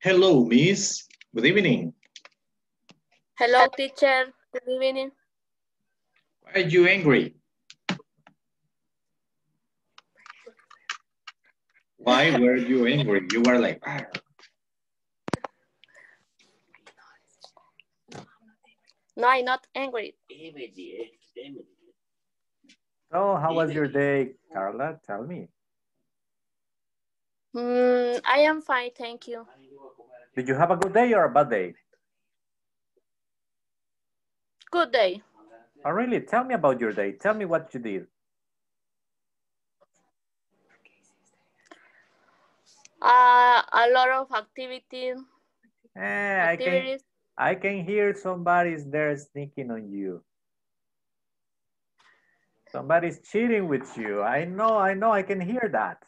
Hello, miss. Good evening. Hello, teacher. Good evening. Why are you angry? Why were you angry? You were like... Argh. No, I'm not angry. So, how was your day, Carla? Tell me. I am fine, thank you. Did you have a good day or a bad day? Good day. Oh, really? Tell me about your day. Tell me what you did. A lot of activity. Activities. I can hear somebody's there sneaking on you. Somebody's cheating with you. I know, I can hear that.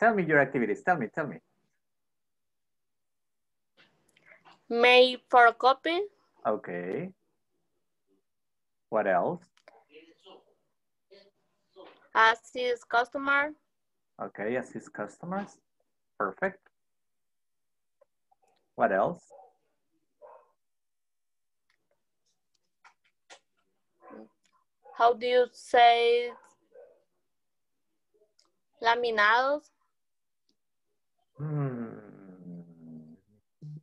Tell me your activities. Tell me. Made photocopy. Okay. What else? Assist customer. Okay, assist customers. Perfect. What else? How do you say laminados?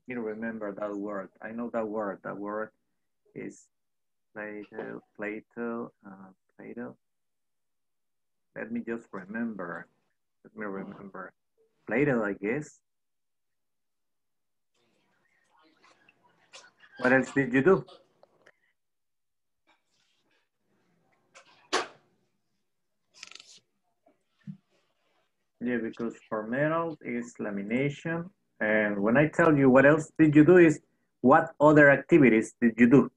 I can't remember that word. I know that word. That word is Plato. Let me just remember. Plato, I guess. What else did you do? Yeah, because for metal is lamination. And when I tell you what else did you do is what other activities did you do?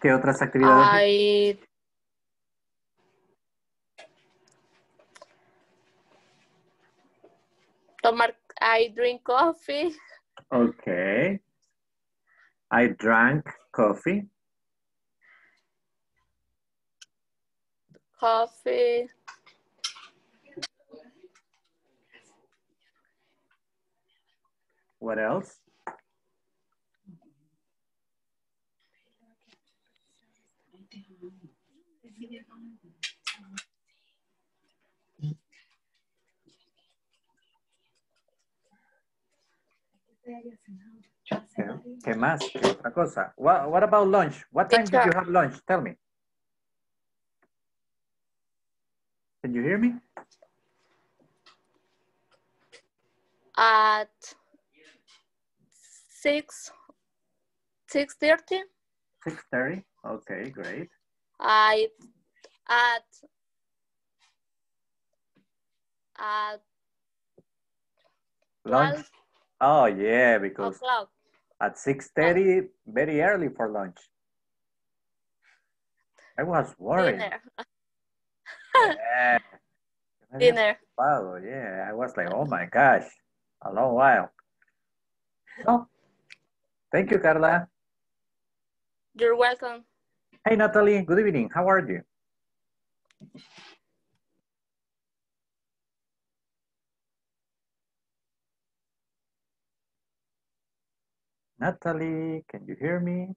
¿Qué otras actividades? I drink coffee. Okay. I drank coffee. Coffee. What else? ¿Qué más? ¿Qué otra cosa? What about lunch? What time did you have lunch? Tell me. Can you hear me? At 6:30. 6:30. Okay, great. At lunch. Oh yeah, because o'clock. At 6:30, very early for lunch. I was worried. Dinner. Yeah. Dinner. Wow, yeah. I was like, oh my gosh, a long while. Oh, thank you, Carla. You're welcome. Hey, Natalie, good evening. How are you? Natalie, can you hear me?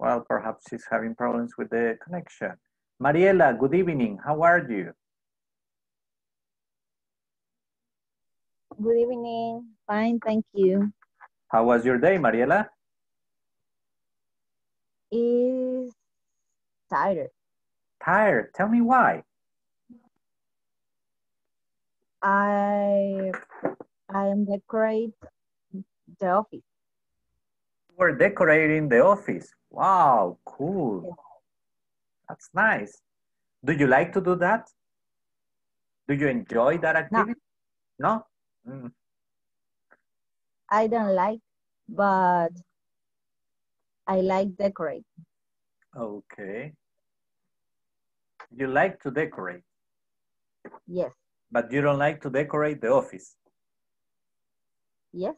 Well, perhaps she's having problems with the connection. Mariela, good evening. How are you? Good evening. Fine, thank you. How was your day, Mariela? It's tired. Tired? Tell me why. I am decorating the office. We're decorating the office. Wow, cool. That's nice. Do you like to do that? Do you enjoy that activity? No? No? Mm. I don't like, but I like decorating. Okay. You like to decorate? Yes. But you don't like to decorate the office? Yes.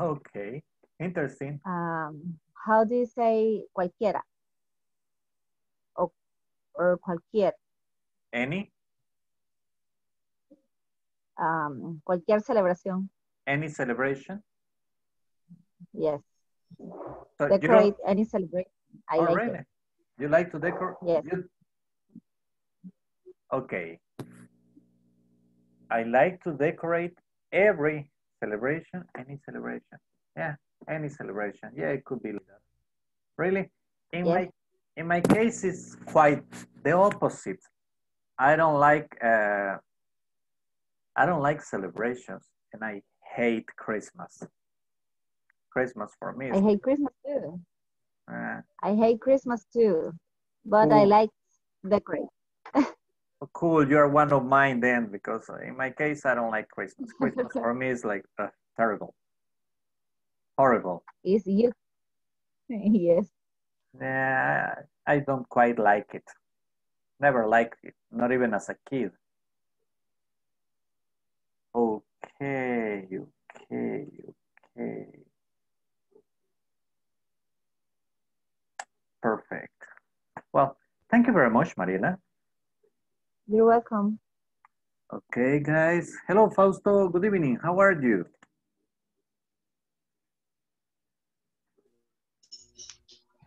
Okay, interesting. How do you say cualquiera? Or cualquier? Any? Cualquier celebración. Any celebration? Yes. So decorate any celebration. I like it. You like to decorate? Yes. Okay. I like to decorate every celebration, any celebration. Yeah, any celebration. Yeah, it could be like that. Really? In my case, it's quite the opposite. I don't like celebrations, and I hate Christmas. Christmas for me. I hate Christmas too. I hate Christmas too, but cool. I like decorate. Cool, you're one of mine then, because in my case, I don't like Christmas. Christmas for me is like terrible, horrible. Is you? Yes. Yeah, I don't quite like it. Never liked it, not even as a kid. Okay. Perfect. Well, thank you very much, Mariela. You're welcome. Okay, guys. Hello, Fausto. Good evening. How are you?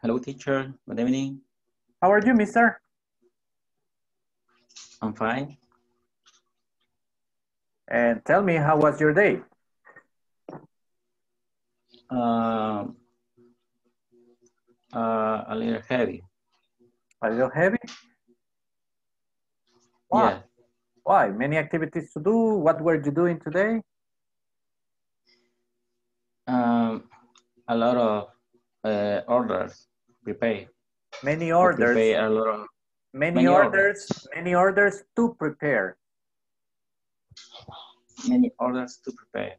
Hello, teacher. Good evening. How are you, mister? I'm fine. And tell me, how was your day? A little heavy. A little heavy? Why? Yeah. Why? Many activities to do? What were you doing today? A lot of orders prepare. Many orders. Prepare a lot of, many orders to prepare. Many orders to prepare.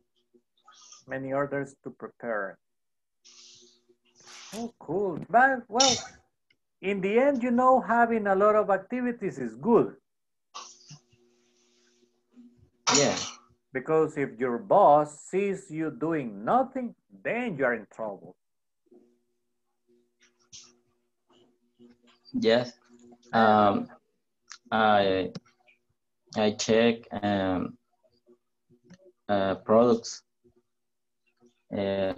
Many orders to prepare. Oh, cool. But, well, in the end, you know, having a lot of activities is good. Yeah. Because if your boss sees you doing nothing, then you are in trouble. Yes. I check products.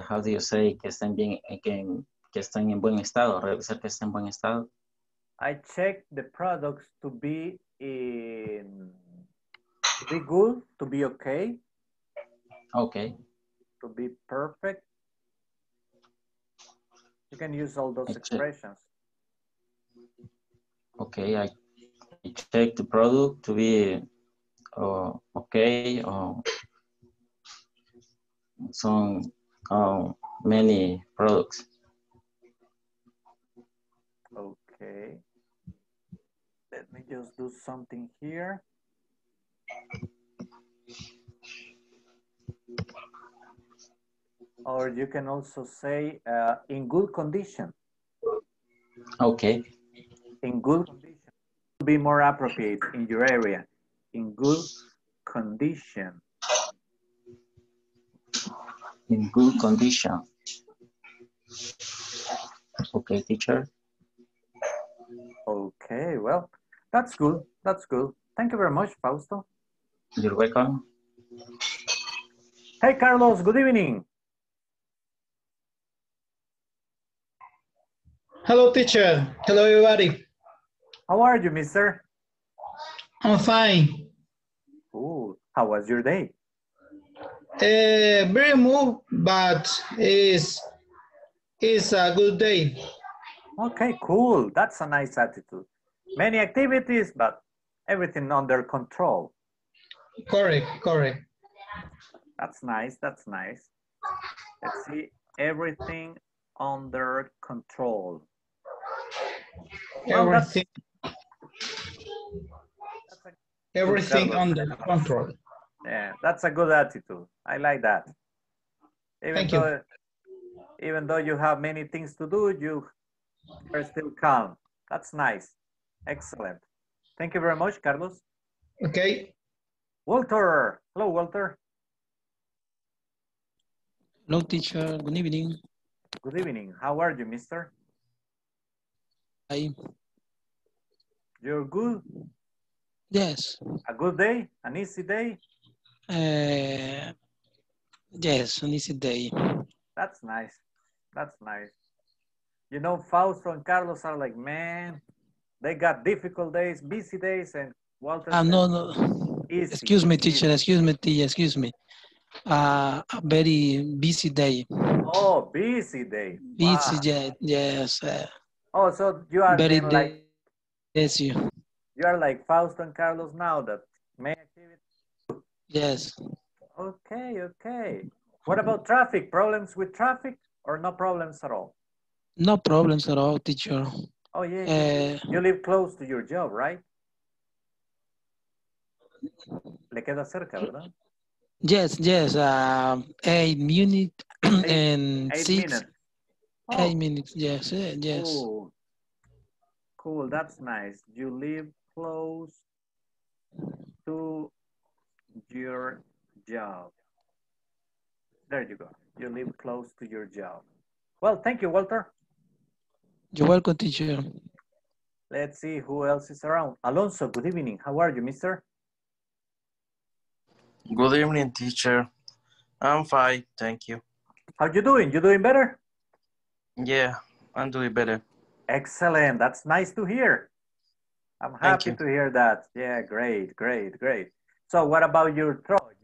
How do you say que estén bien, que estén en buen estado? Revisar que estén en buen estado. I check the products to be in. To be good, to be okay. Okay. To be perfect. You can use all those expressions. Okay, I check the product to be okay or some many products. Okay. Let me just do something here. Or you can also say in good condition. Okay. In good condition. To be more appropriate in your area. In good condition. In good condition. Okay, teacher. Okay, well, that's good. That's good. Thank you very much, Fausto. You're welcome. Hey, Carlos, good evening. Hello, teacher. Hello, everybody. How are you, mister? I'm fine. Cool. How was your day? Very moved, but it's a good day. Okay, cool. That's a nice attitude. Many activities, but everything under control. Correct, correct. That's nice, that's nice. Let's see, everything under control. Everything. Well, that's everything under control. Yeah, that's a good attitude. I like that. Even though you have many things to do, you are still calm. That's nice. Excellent. Thank you very much, Carlos. Okay. Walter. Hello, Walter. Hello, teacher. Good evening. Good evening. How are you, mister? Hi. You're good? Yes. A good day? An easy day? Yes, an easy day. That's nice. That's nice. You know, Fausto and Carlos are like, man, they got difficult days, busy days, and Walter. No. Easy. Excuse me, teacher. Excuse me, teacher. Excuse me. A very busy day. Oh, busy day. Busy day. Wow. Yes. Oh, so you are very like. Yes, you are like Fausto and Carlos now. That main activity. Yes. Okay. Okay. What about traffic? Problems with traffic or no problems at all? No problems at all, teacher. Oh, yeah. You live close to your job, right? Le queda cerca, ¿verdad? Yes. 8 minutes and eight 6 minutes. Oh. 8 minutes, yes. Cool, that's nice. You live close to your job. There you go. You live close to your job. Well, thank you, Walter. You're welcome, teacher. Let's see who else is around. Alonso, good evening. How are you, mister? Good evening, teacher. I'm fine, thank you. How you doing? You doing better? Yeah, I'm doing better. Excellent. That's nice to hear. I'm happy to hear that. Yeah, great. So what about your throat?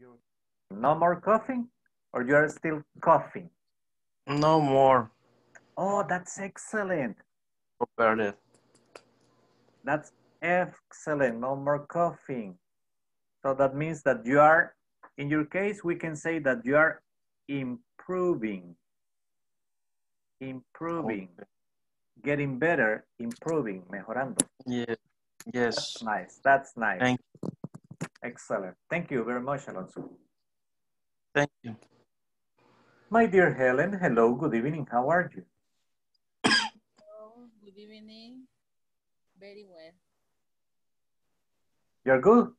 No more coughing? Or you are still coughing? No more. Oh, that's excellent. Perfect. That's excellent. No more coughing. So that means that you are, in your case, we can say that you are improving. Improving. Okay. Getting better, improving, mejorando. Yeah. Yes. That's nice. That's nice. Thank you. Excellent. Thank you very much, Alonso. Thank you. My dear Helen, hello, good evening. How are you? Hello, good evening. Very well. You're good?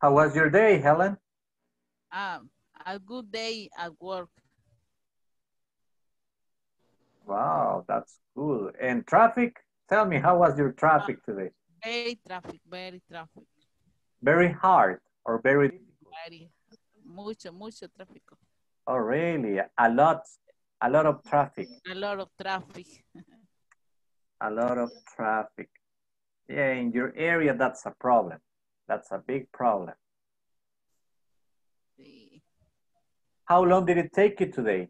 How was your day, Helen? A good day at work. Wow, that's cool. And traffic? Tell me, how was your traffic today? Very traffic. Very hard or very difficult? Very. Mucho tráfico. Oh, really? A lot of traffic. A lot of traffic. Yeah, in your area, that's a problem. That's a big problem. Sí. How long did it take you today?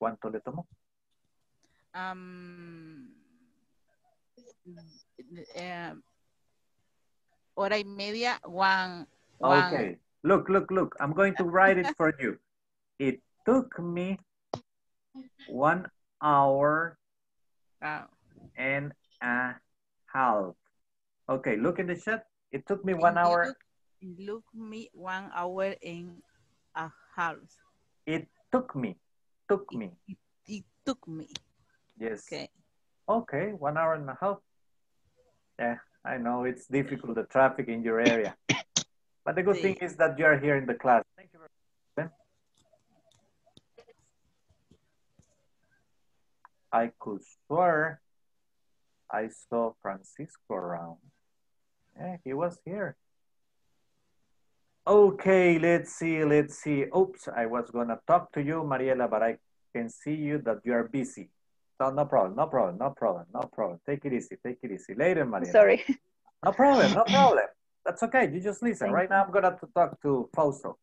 ¿Cuánto le tomó? Hora y media, one. Okay. Look. I'm going to write it for you. It took me 1 hour and a half. Okay, look in the chat. It took me 1 hour. Look me 1 hour and a half. It took me. It took me. Yes. Okay, 1 hour and a half. Yeah, I know it's difficult, the traffic in your area. But the good thing is that you are here in the class. Thank you very much. I could swear I saw Francisco around. Yeah, he was here. Okay, let's see. Oops, I was going to talk to you, Mariela, but I can see you that you are busy. So no problem. Take it easy. Later, Mariela. Sorry. No problem. That's okay, you just listen. Right now I'm going to talk to Fausto.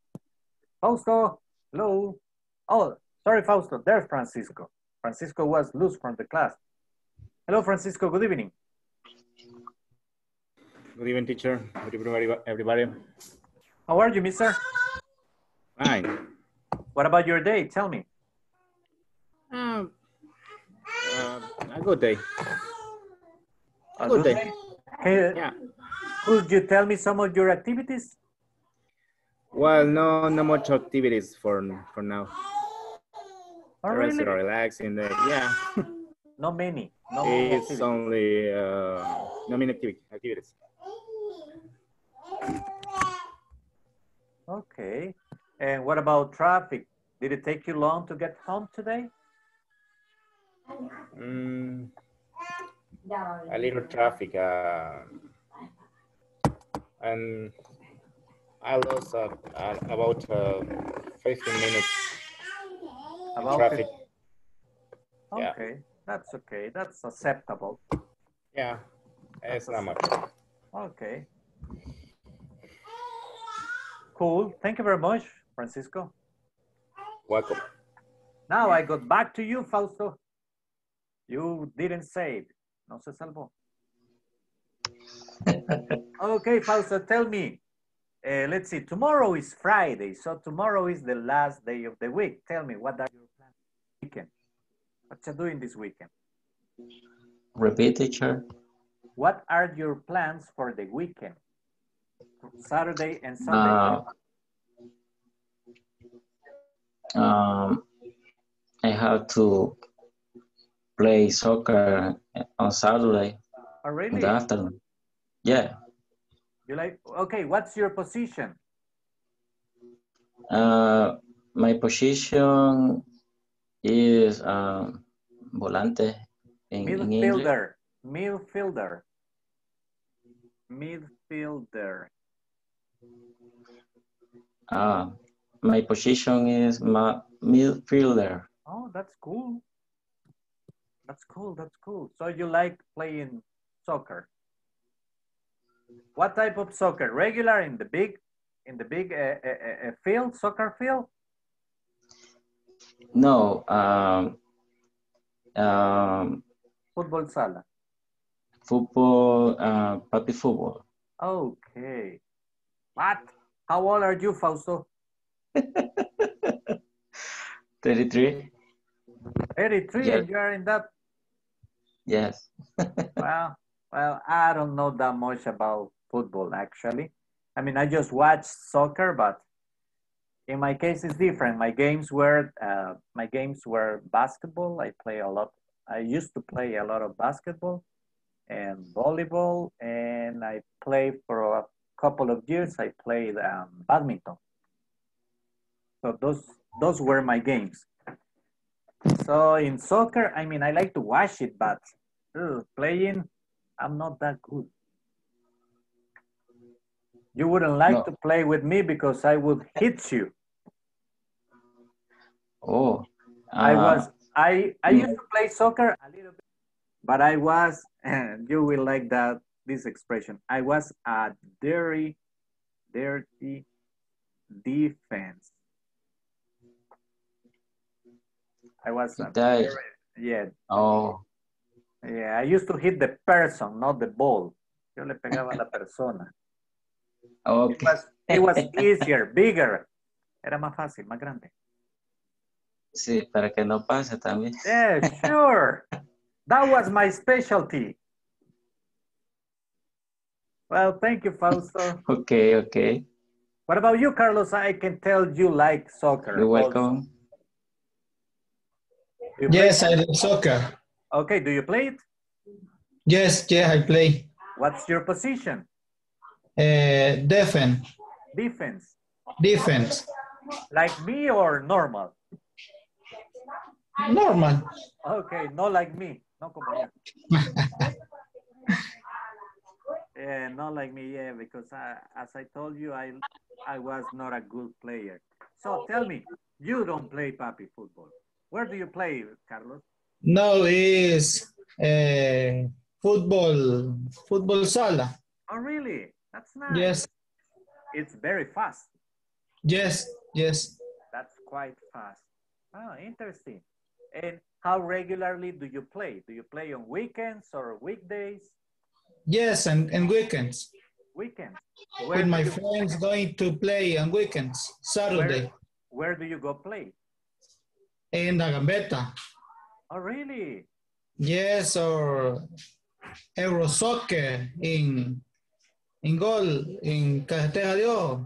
Fausto, hello. Oh, sorry, Fausto, there's Francisco. Francisco was loose from the class. Hello, Francisco, good evening. Good evening, teacher. Good evening, everybody. How are you, mister? Fine. What about your day? Tell me. A good day. A good day. Hey, yeah. Could you tell me some of your activities? Well, no much activities for now. Oh, really? Relaxing. Yeah. Not many. It's only not many activities. Okay. And what about traffic? Did it take you long to get home today? A little traffic. And I lost about 15 minutes about traffic. Okay, yeah. That's okay. That's acceptable. Yeah, it's not much. Okay. Cool. Thank you very much, Francisco. Welcome. Now I got back to you, Fausto. You didn't save. No se salvó. Okay, Fausto, tell me. Let's see, tomorrow is Friday, so tomorrow is the last day of the week. Tell me, what are your plans for the weekend? What you doing this weekend? Repeat, teacher. What are your plans for the weekend? Saturday and Sunday? I have to play soccer on Saturday. Oh, really? In the afternoon. Yeah. You like, okay, what's your position? My position is volante in English. Midfielder. Midfielder. My position is my midfielder. Oh, that's cool. That's cool, that's cool. So you like playing soccer? What type of soccer? Regular in the big field, soccer field? No. Football sala. Football, puppy football. Okay. What? How old are you, Fausto? 33. 33, yes. And you are in that? Yes. Well, I don't know that much about football, actually. I mean, I just watch soccer, but in my case, it's different. My games were basketball. I used to play a lot of basketball and volleyball, and I played for a couple of years. I played badminton. So those were my games. So in soccer, I mean, I like to watch it, but playing, I'm not that good. You wouldn't like to play with me because I would hit you. Oh. I used to play soccer a little bit, but I was, and you will like that, this expression, I was a dirty defense. I was a I used to hit the person, not the ball. Yo le pegaba a la persona. Okay. It was easier, bigger. Era más fácil, más grande. Sí, para que no pase también. Yeah, sure. That was my specialty. Well, thank you, Fausto. Okay. What about you, Carlos? I can tell you like soccer. You're welcome. You yes, I like soccer. Okay, do you play it? Yes, I play. What's your position? Defense. Defense? Defense. Like me or normal? Normal. Okay, no like me. No como yeah, not like me, yeah, because as I told you, I was not a good player. So tell me, you don't play papi football. Where do you play, Carlos? No, it's football sala. Oh, really? That's nice. Yes. It's very fast. Yes. That's quite fast. Oh, interesting. And how regularly do you play? Do you play on weekends or weekdays? Yes, and weekends. Weekends. With my friends going to play on weekends, Saturday. Where do you go play? In La Gambetta. Oh, really? Yes, or Euro Soccer in Gol, in Cajetera de Ojo.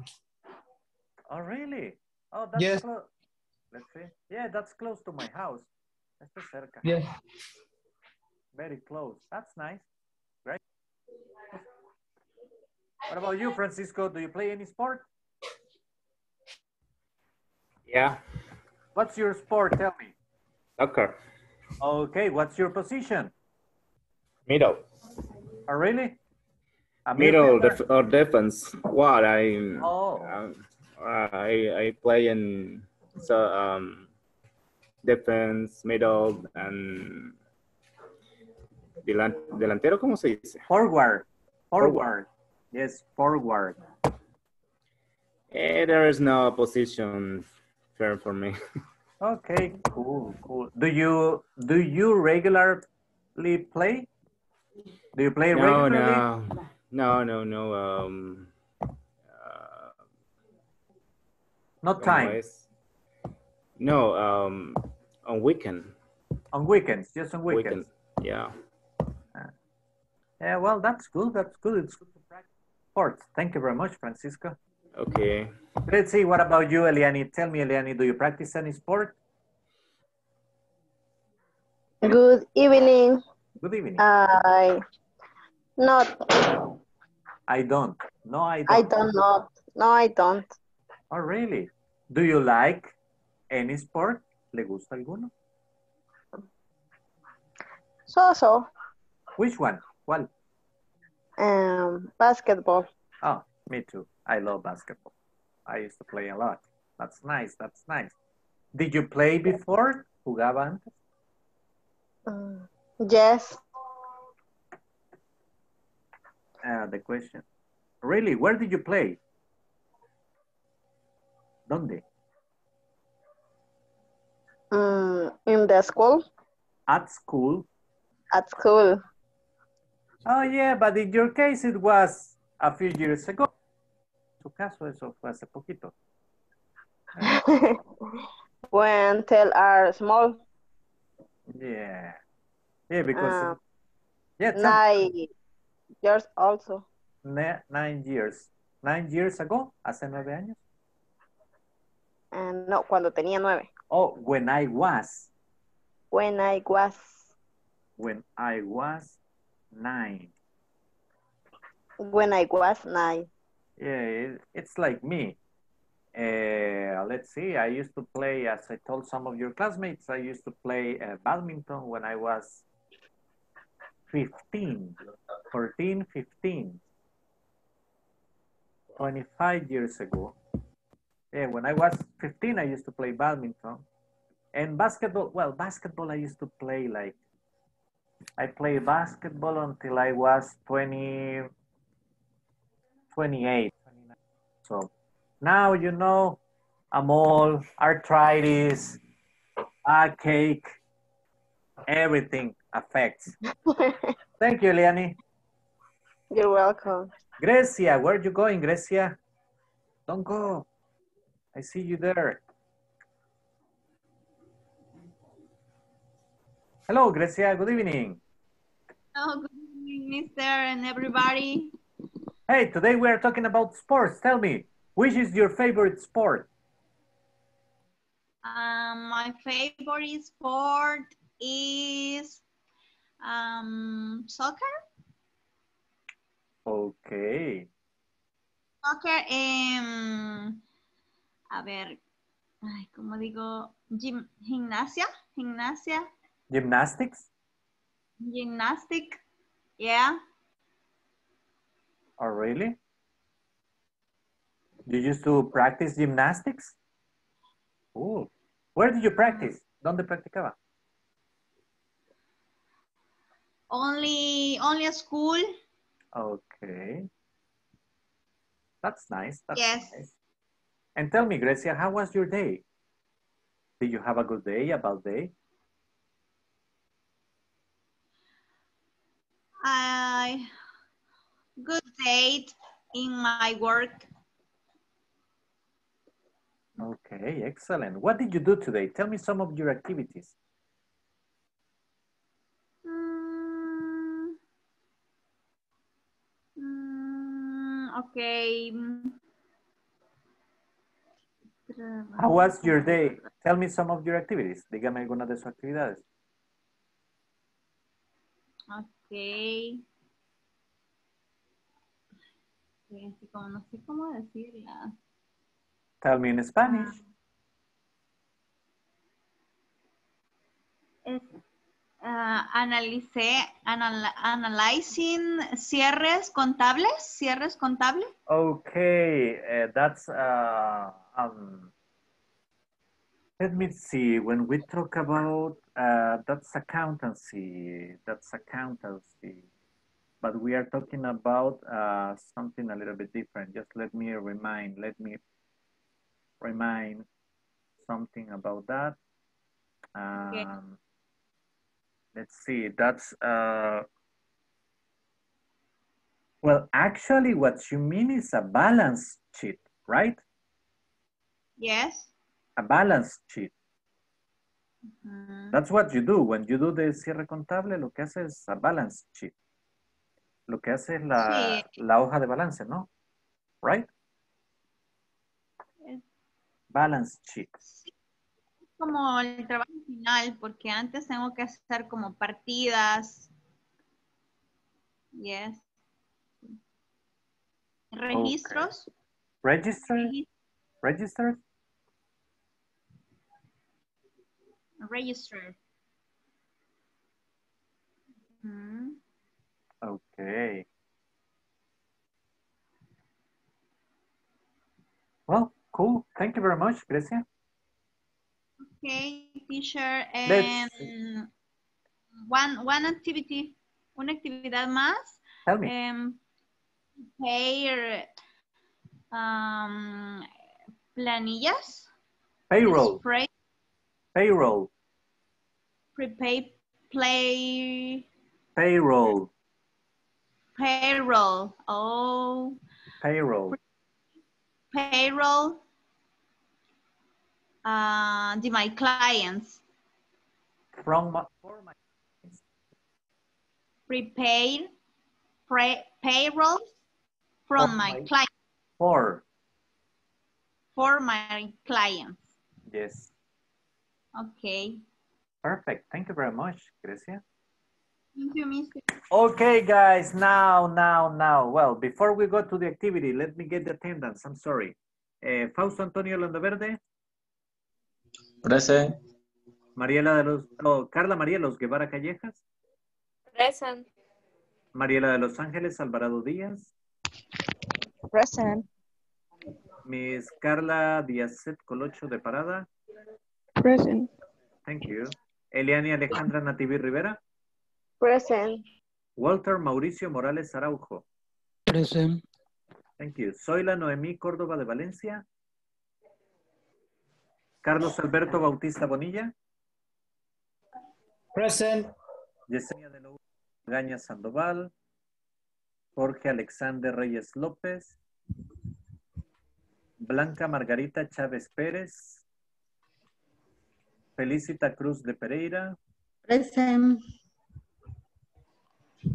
Oh, really? Oh, that's close. Let's see. Yeah, that's close to my house. Está cerca. Yeah. Very close. That's nice. Right? What about you, Francisco? Do you play any sport? Yeah. What's your sport? Tell me. Soccer. Okay. What's your position? Middle. Oh, really? Middle or defense. What I play in so defense, middle, and delantero. ¿Cómo se dice? Forward. Forward. Yes, forward. There is no position fair for me. Okay, cool, cool. Do you regularly play? Do you play regularly? No. Not time. No, on weekend. On weekends, just on weekends. Weekend. Yeah. Yeah, well, that's good. That's good. It's good to practice sports. Thank you very much, Francisco. Okay. Let's see. What about you, Eliani? Tell me, Eliani, do you practice any sport? Good evening. Good evening. I don't. Oh, really? Do you like any sport? ¿Le gusta alguno? So. Which one? What? Basketball. Oh, me too. I love basketball. I used to play a lot. That's nice. That's nice. Did you play before? ¿Jugaba antes? Yes. The question. Really? Where did you play? ¿Dónde? In the school. At school? At school. Oh, yeah, but in your case it was a few years ago. En tu caso, eso fue hace poquito. When they are small. Yeah. Yeah, because... yeah, 9 years also. 9 years. 9 years ago? ¿Hace 9 años? No, cuando tenía 9. Oh, when I was. When I was. When I was 9. When I was 9. Yeah, it's like me. Let's see, I used to play, as I told some of your classmates, I used to play badminton when I was 15. 25 years ago. Yeah, when I was 15, I used to play badminton. And basketball, well, basketball I used to play like, I played basketball until I was 28. So now, you know, I'm all arthritis, ache, everything affects. Thank you, Eliani. You're welcome. Grecia, where are you going, Grecia? Don't go. I see you there. Hello, Grecia. Good evening. Oh, good evening, Mr. and everybody. Hey, today we are talking about sports. Tell me, which is your favorite sport? My favorite sport is soccer. Okay. Soccer a ver, ay, ¿cómo digo? Gimnasia. Gymnastics, yeah. Oh, really? You used to practice gymnastics? Oh, where did you practice? ¿Dónde practicaba? Only at school. Okay. That's nice. Yes. And tell me, Grecia, how was your day? Did you have a good day, a bad day? Good day in my work. Okay, excellent. What did you do today? Tell me some of your activities. Okay. How was your day? Tell me some of your activities. Dígame alguna de sus actividades. Okay. Tell me in Spanish. analyzing cierres contables. Okay, that's, let me see, when we talk about, that's accountancy, but we are talking about something a little bit different. Just let me remind something about that. Okay. Let's see, that's, well, actually what you mean is a balance sheet, right? Yes. A balance sheet. Mm-hmm. That's what you do. When you do the cierre contable, lo que haces es a balance sheet. Lo que hace es la, sí, la hoja de balance, ¿no? Right? Balance sheet. Sí. Como el trabajo final, porque antes tengo que hacer como partidas. Yes. Registros. Okay. Register. Mm-hmm. Okay. Well, cool. Thank you very much, Grecia. Okay, teacher, and una actividad más. Tell me. Prepare, planillas. Payroll. Payroll. Payroll. Payroll. Oh. Payroll. Payroll. My clients. For my clients. Prepare payroll from my clients. For my clients. Yes. Okay. Perfect. Thank you very much, Grecia. Thank you, Mr. Okay, guys. Now. Well, before we go to the activity, let me get the attendance. I'm sorry. Fausto Antonio Landaverde. Present. Carla Marielos Guevara Callejas. Present. Mariela de los Ángeles Alvarado Díaz. Present. Miss Carla Díazet Colocho de Parada. Present. Thank you. Eliani Alejandra Nativí Rivera. Present. Walter Mauricio Morales Araujo. Present. Thank you. Zoila Noemí Córdoba de Valencia. Carlos Alberto Bautista Bonilla. Present. Yesenia de Lourdes Gaña Sandoval. Jorge Alexander Reyes López. Blanca Margarita Chávez Pérez. Felicita Cruz de Pereira. Present.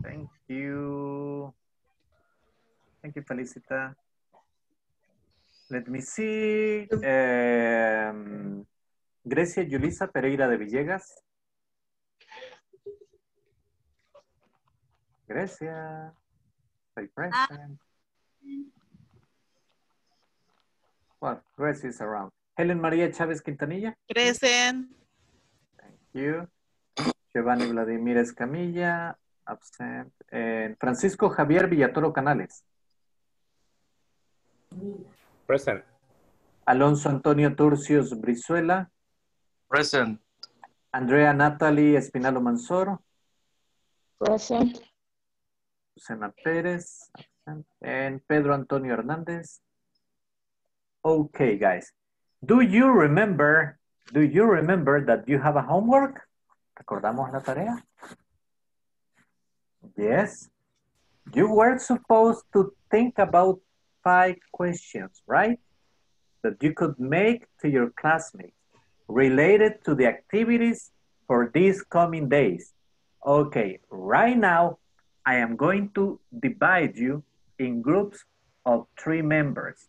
Thank you. Thank you, Felicita. Let me see. Grecia Yulisa Pereira de Villegas. Grecia. Stay present. Well, Grecia is around. Helen María Chávez Quintanilla. Present. Thank you. Giovanni Vladimir Escamilla. Absent. Francisco Javier Villatoro Canales. Present. Alonso Antonio Turcios Brizuela. Present. Andrea Natalie Espinalo Mansor. Present. Susana Pérez. Absent. And Pedro Antonio Hernández. Okay, guys. Do you remember that you have a homework? ¿Recordamos la tarea? Yes. You were supposed to think about 5 questions, right? That you could make to your classmates related to the activities for these coming days. Okay, right now, I am going to divide you in groups of 3 members.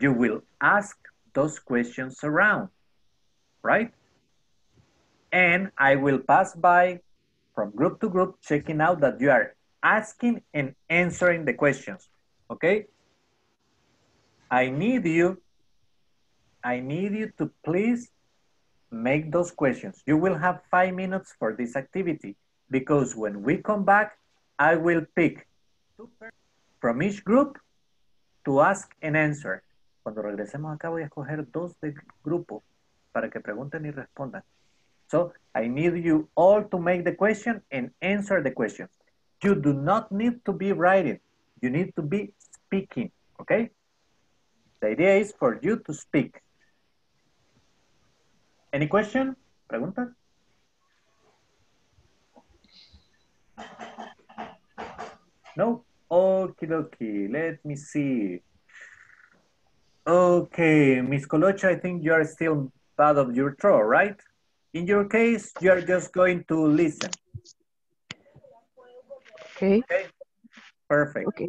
You will ask those questions around, right? And I will pass by from group to group, checking out that you are asking and answering the questions, okay? I need you to please make those questions. You will have 5 minutes for this activity, because when we come back, I will pick 2 persons from each group to ask and answer. Cuando regresemos acá voy a escoger 2 del grupo para que pregunten y respondan. So I need you all to make the question and answer the questions. You do not need to be writing. You need to be speaking, okay? The idea is for you to speak. Any question? Pregunta? No? Okie dokie. Let me see. Okay, Miss Colocha, I think you are still part of your throw, right? In your case, you are just going to listen. Okay. Okay. Perfect. Okay.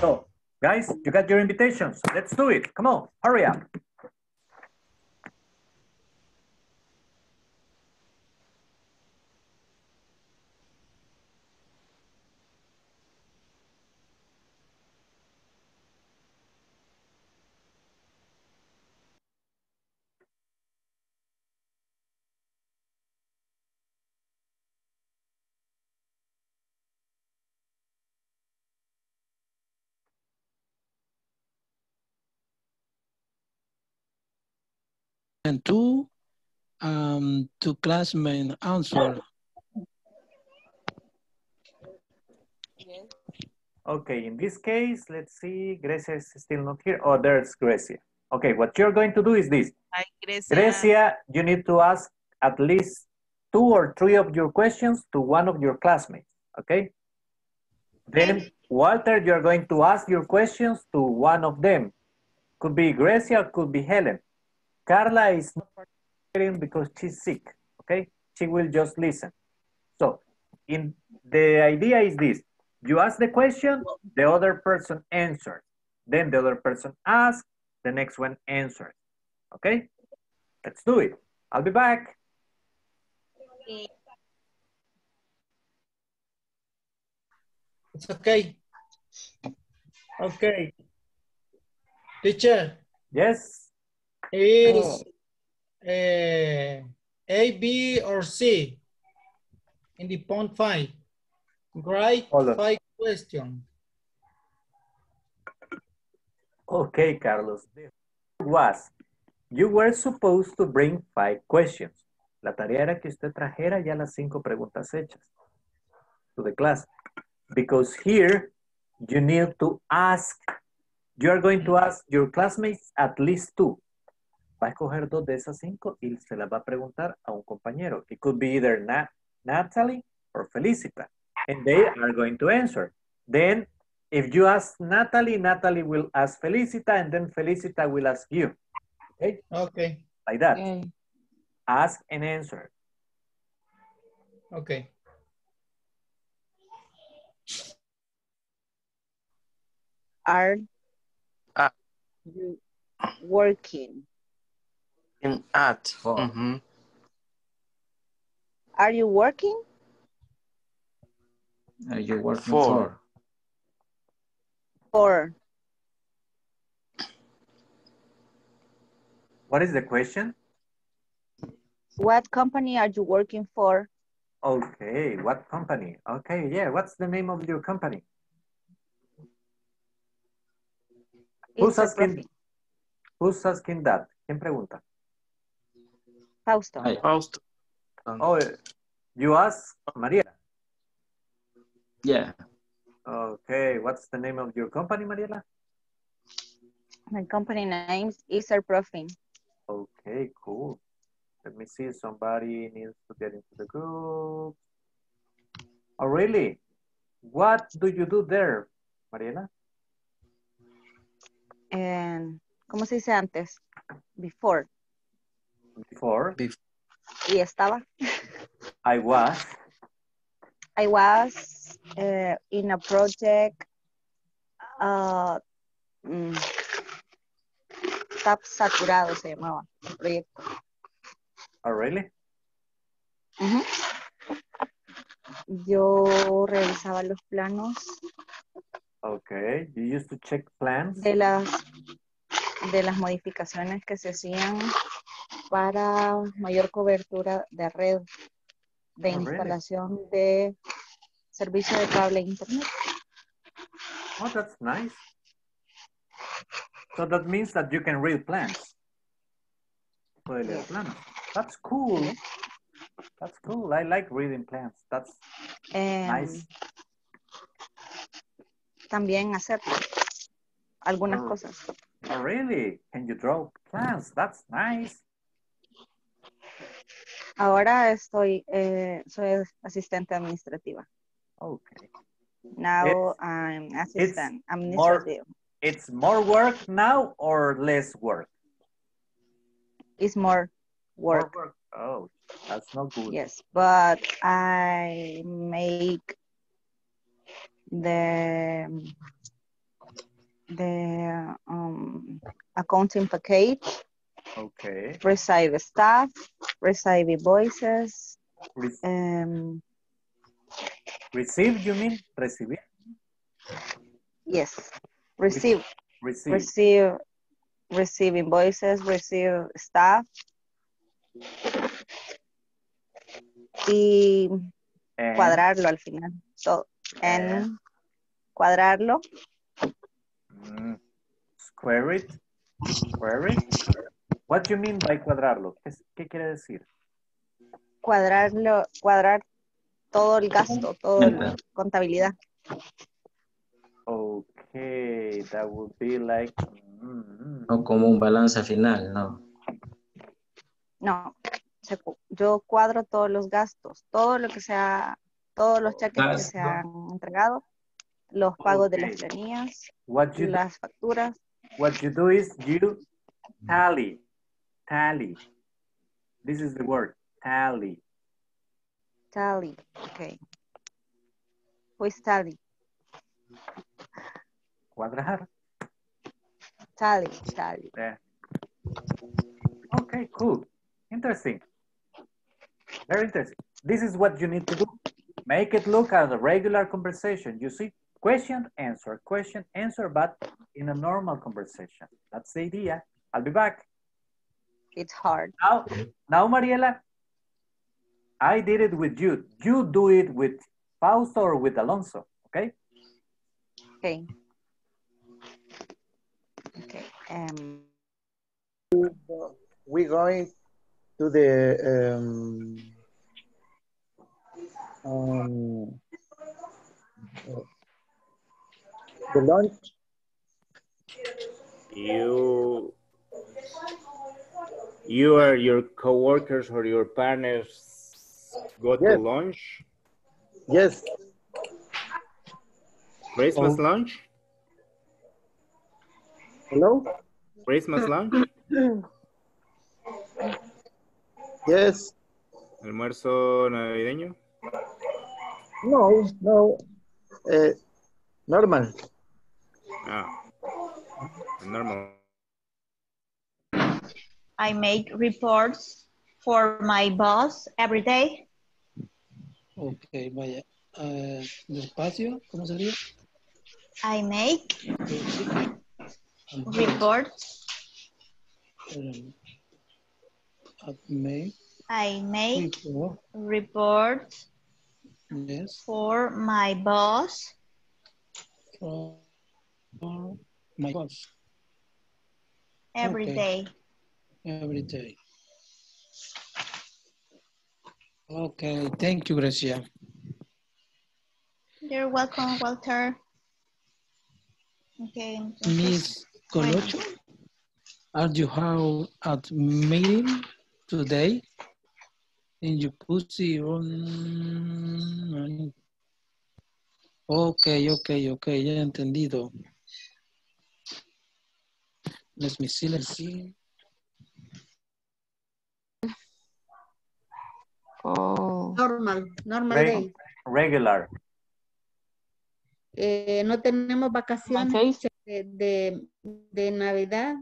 So, guys, you got your invitations. Let's do it. Come on, hurry up. And to classmen answer. Okay, in this case, let's see, Grecia is still not here. Oh, there's Grecia. Okay, what you're going to do is this. Hi, Grecia. Grecia, you need to ask at least 2 or 3 of your questions to one of your classmates, okay? Then, Walter, you're going to ask your questions to one of them. Could be Grecia, could be Helen. Carla is not participating because she's sick, okay? She will just listen. So, the idea is this. You ask the question, the other person answers. Then the other person asks, the next one answers. Okay? Let's do it. I'll be back. It's okay. Okay. Teacher. Yes. Is A, B, or C in the point 5? Right, 5 questions. Okay, Carlos. You were supposed to bring 5 questions. La tarea era que usted trajera ya las 5 preguntas hechas to the class. Because here, you need to ask. You are going to ask your classmates at least 2. Va a escoger 2 de esas 5 y se las va a preguntar a un compañero. It could be either Natalie or Felicita. And they are going to answer. Then, if you ask Natalie, Natalie will ask Felicita, and then Felicita will ask you. Okay? Okay. Like that. Okay. Ask and answer. Okay. Are you working? At home. Mm-hmm. Are you working? Are you working for? For. What is the question? What company are you working for? Okay, what company? Okay, yeah, what's the name of your company? Who's asking that? ¿Quién pregunta? Houston. Houston. Oh, you ask Maria? Yeah. Okay, what's the name of your company, Mariela? My company name is Ezer Profin. Okay, cool. Let me see, somebody needs to get into the group. Oh, really? What do you do there, Mariela? ¿Cómo se dice antes? Before. Before. Y estaba. I was. I was in a project Tap Saturado se llamaba el proyecto. Oh, really? Uh-huh. Yo revisaba los planos. Okay. You used to check plans? De las de las modificaciones que se hacían para mayor cobertura de red de instalación de servicio de cable internet. Oh, that's nice. So that means that you can read plans. Yeah. That's cool. That's cool. I like reading plans. That's nice. También hacer algunas cosas. Oh, really? Can you draw plans? That's nice. Ahora estoy, soy asistente administrativa. Okay. Now I'm assistant administrative. It's more work now or less work? It's more work. More work. Oh, that's not good. Yes, but I make the accounting package. Okay. Receive staff, receive invoices. Receive, you mean? Recibir? Yes. Receive. Receive. Receive. Receive invoices, receive staff. Y cuadrarlo al final. So, and cuadrarlo. Square it. Square it. What do you mean by cuadrarlo? ¿Qué quiere decir? Cuadrarlo, cuadrar todo el gasto, toda la contabilidad. Okay, that would be like... No como un balance final, no. No, yo cuadro todos los gastos, todo lo que sea, todos los cheques que se han entregado, los pagos de las planillas, las facturas. What you do is you tally, tally. This is the word, tally. Tally, okay. Who is tally? Cuadrar. Tally, tally. Yeah. Okay, cool. Interesting. Very interesting. This is what you need to do. Make it look at a regular conversation. You see, question, answer, but in a normal conversation. That's the idea. I'll be back. It's hard. Now, Mariela, I did it with you. You do it with Fausto or with Alonso, okay? Okay. Okay. We're going to the the lunch. You or your coworkers or your partners go to lunch? Yes. Christmas lunch? Hello? Christmas lunch? Yes. ¿Almuerzo navideño? No, no. Normal. Ah, normal. I make reports for my boss every day. Okay, vaya. Despacio, ¿cómo sería? I make reports. I make reports for my boss. For my boss. Every day. Every day. Okay, thank you, Gracia. You're welcome, Walter. Okay. Miss Colocho, are you out at meeting today? And you put on... Okay, ya he entendido. Let me see, Oh. Normal day. Regular. No tenemos vacaciones de Navidad,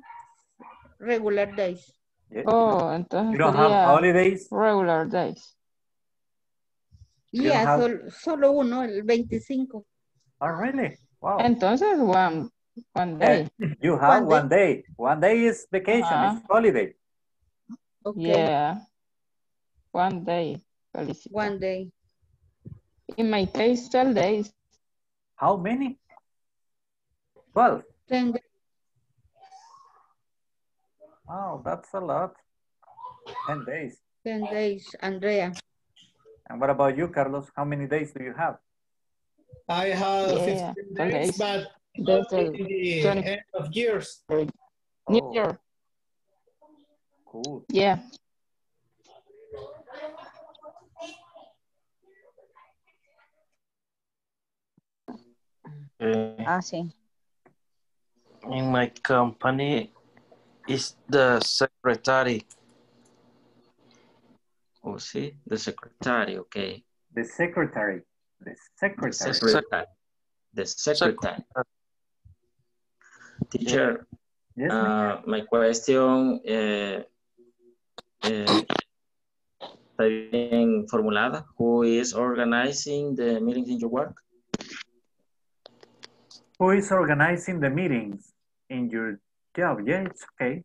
regular days. Yeah. Oh, entonces you don't have holidays? Regular days. Yeah, solo uno, el 25. Oh, really? Wow. Entonces, One day. You have one day. One day is vacation, it's holiday. Okay. Yeah. One day. Felicity. One day. In my case, 12 days. How many? 12. 10 days. Oh, that's a lot. 10 days. 10 days, Andrea. And what about you, Carlos? How many days do you have? I have 15 days, but that's the end of years. New Year. Cool. Yeah. Awesome. In my company is the secretary. Oh, see, the secretary, okay. The secretary. The secretary. The secretary. The secretary. Teacher, yes, my question está bien formulada. Who is organizing the meetings in your work? Who is organizing the meetings in your job? Yeah, it's okay.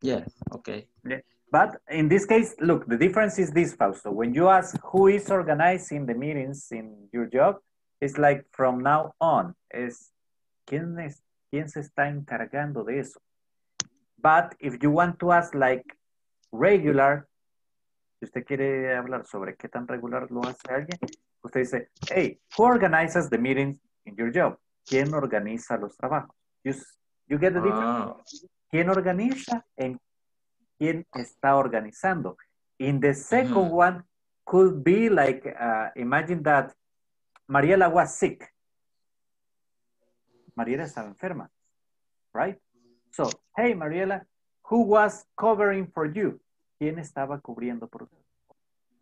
Yeah, okay. Yeah. But in this case, look, the difference is this, Fausto. When you ask who is organizing the meetings in your job, it's like from now on, it's ¿quién se está encargando de eso? But if you want to ask like regular, si usted quiere hablar sobre qué tan regular lo hace alguien, usted dice, hey, who organizes the meetings in your job? ¿Quién organiza los trabajos? You get the difference? ¿Quién organiza en ¿Quién está organizando? In the second one could be like, imagine that Mariela was sick. Mariela estaba enferma, right? So, hey Mariela, who was covering for you? ¿Quién estaba cubriendo por usted?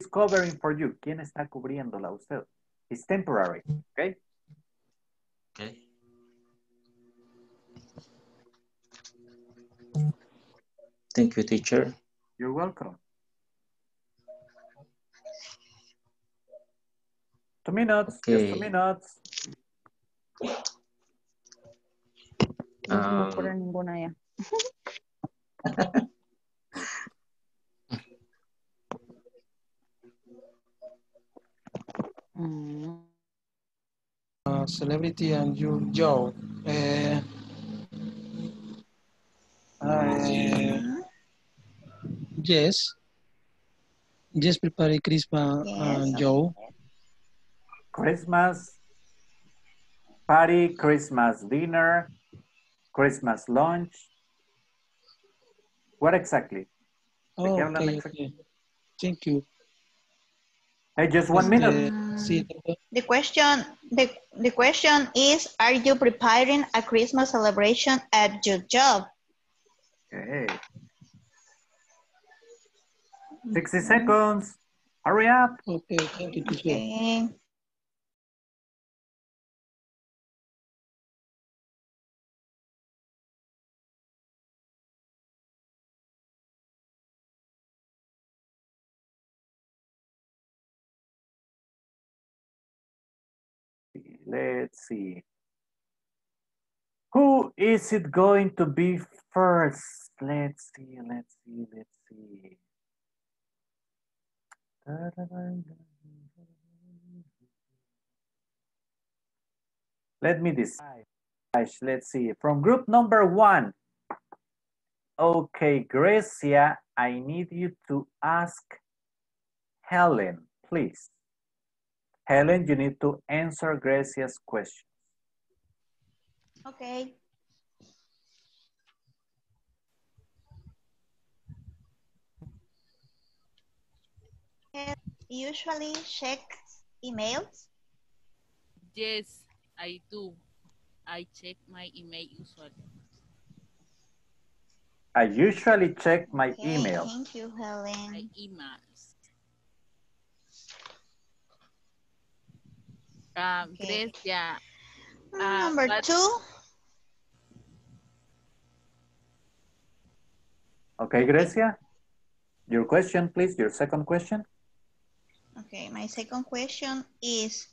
Who's covering for you? ¿Quién está cubriéndola usted? It's temporary, okay? Okay. Thank you, teacher. You're welcome. Two minutes. No puedo ninguna ya. Celebrity and your job. Yes, preparing Christmas and Joe. Christmas party, Christmas dinner, Christmas lunch. What exactly? Oh, okay. Thank you. Hey, just 1 minute. The question is, are you preparing a Christmas celebration at your job? Okay. 60 seconds. Hurry up. Okay, thank you, teacher. Okay. Let's see. Who is it going to be first? Let's see. Let me decide. Let's see. From group number 1. Okay, Gracia, I need you to ask Helen, please. Helen, you need to answer Gracia's question. Okay. Usually check emails? Yes, I do. I check my email usually. I usually check my email. Thank you, Helen. My emails. Okay. Gracia. Number 2. Okay, Gracia. Your question, please. Your second question. Okay, my second question is,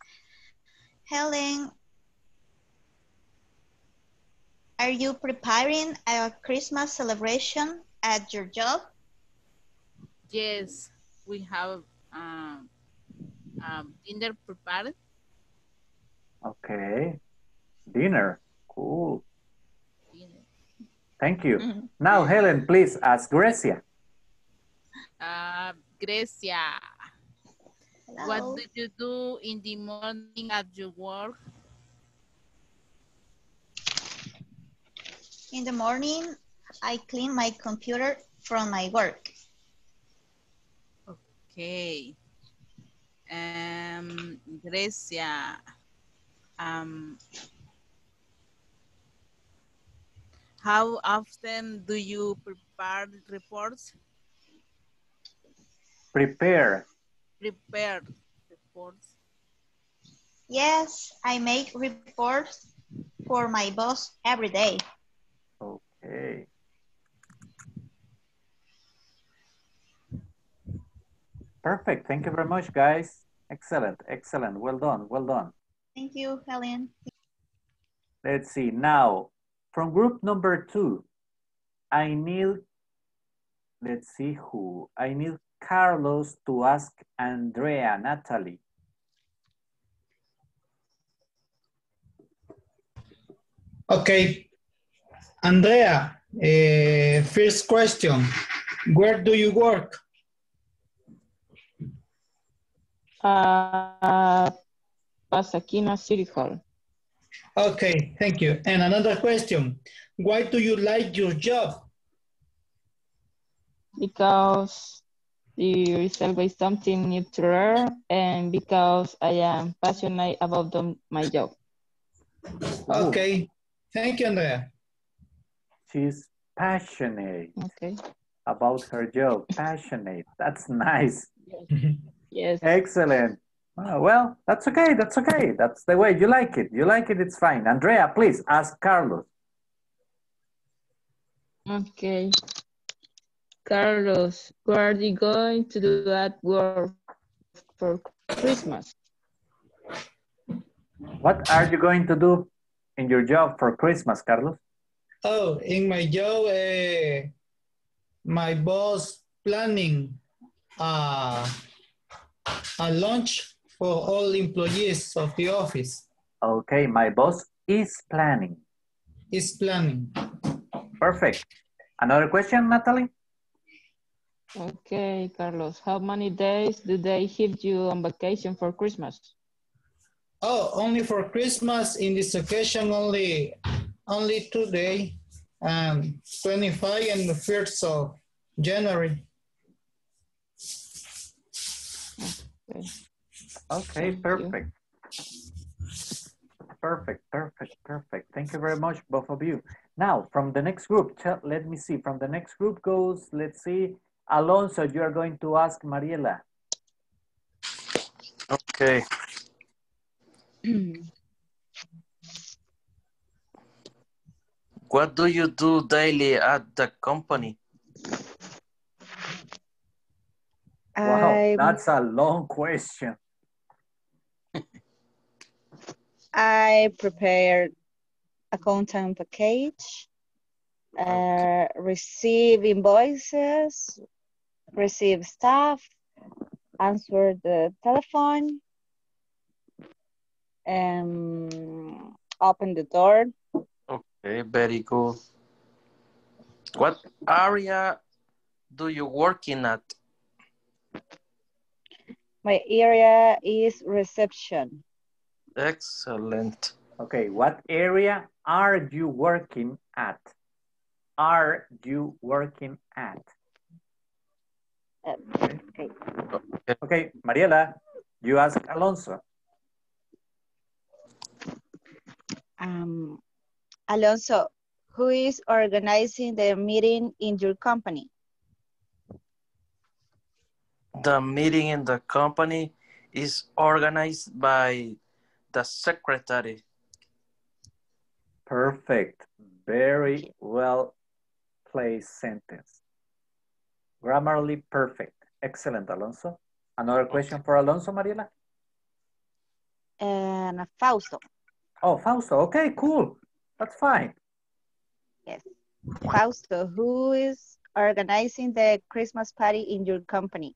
Helen, Are you preparing a Christmas celebration at your job? Yes, we have dinner prepared. Okay, dinner, cool. Dinner. Thank you. Mm-hmm. Now, Helen, please ask Gracia. Gracia, hello. What do you do in the morning at your work? In the morning, I clean my computer from my work. Okay. Gracia, how often do you prepare reports? Prepare reports. Yes, I make reports for my boss every day. Okay. Perfect. Thank you very much, guys. Excellent. Excellent. Well done. Well done. Thank you, Helen. Let's see. Now, from group number 2, I need, let's see who. I need Carlos to ask Andrea, Natalie. Okay. Andrea, first question, where do you work? Pasadena City Hall. Okay, thank you. And another question, why do you like your job? Because you resolve something new to learn and because I am passionate about my job. Okay, thank you, Andrea. She's passionate about her job. Passionate. That's nice. Yes. Excellent. Oh, well, that's okay. That's okay. That's the way you like it. You like it. It's fine. Andrea, please ask Carlos. Okay. Carlos, what are you going to do at work for Christmas? What are you going to do in your job for Christmas, Carlos? Oh, in my job, my boss planning a lunch for all employees of the office. Okay, my boss is planning. Is planning. Perfect. Another question, Natalie? Okay, Carlos, how many days do they give you on vacation for Christmas? Oh, only for Christmas. In this occasion, only 2 days, 25 and the 1st of January. Okay, perfect. Perfect. Thank you very much, both of you. Now, from the next group, let me see. From the next group goes, let's see, Alonso, you are going to ask Mariela. Okay. What do you do daily at the company? Wow, that's a long question. I prepare accounting package, receive invoices, receive staff, answer the telephone, open the door. Okay, very good. What area do you work in at? My area is reception. Excellent. Okay, what area are you working at? Are you working at? Okay, Mariela, you ask Alonso. Alonso, who is organizing the meeting in your company? The meeting in the company is organized by the secretary. Perfect. Very well placed sentence. Grammarly perfect. Excellent, Alonso. Another question for Alonso, Mariela? And Fausto. Oh, Fausto. Okay, cool. That's fine. Yes. Fausto, who is organizing the Christmas party in your company?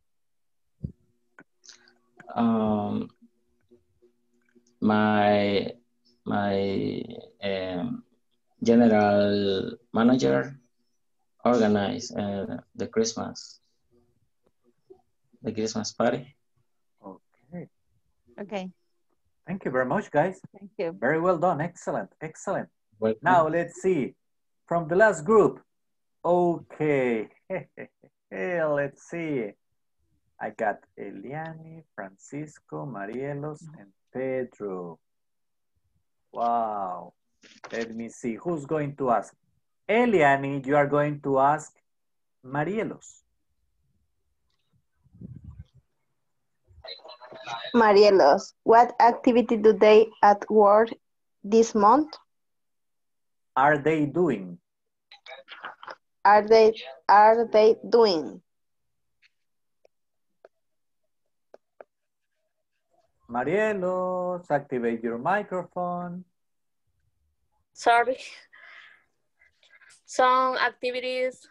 My general manager organized the Christmas party. Okay. Okay. Thank you very much, guys. Thank you. Very well done. Excellent. Excellent. Well, now let's see from the last group. Okay. Let's see. I got Eliani, Francisco, Marielos, and Pedro. Wow. Let me see. Who's going to ask? Eliani, you are going to ask Marielos. Marielos, what activity do they at work this month? Are they doing? Are they doing? Marielos, activate your microphone. Sorry. Some activities,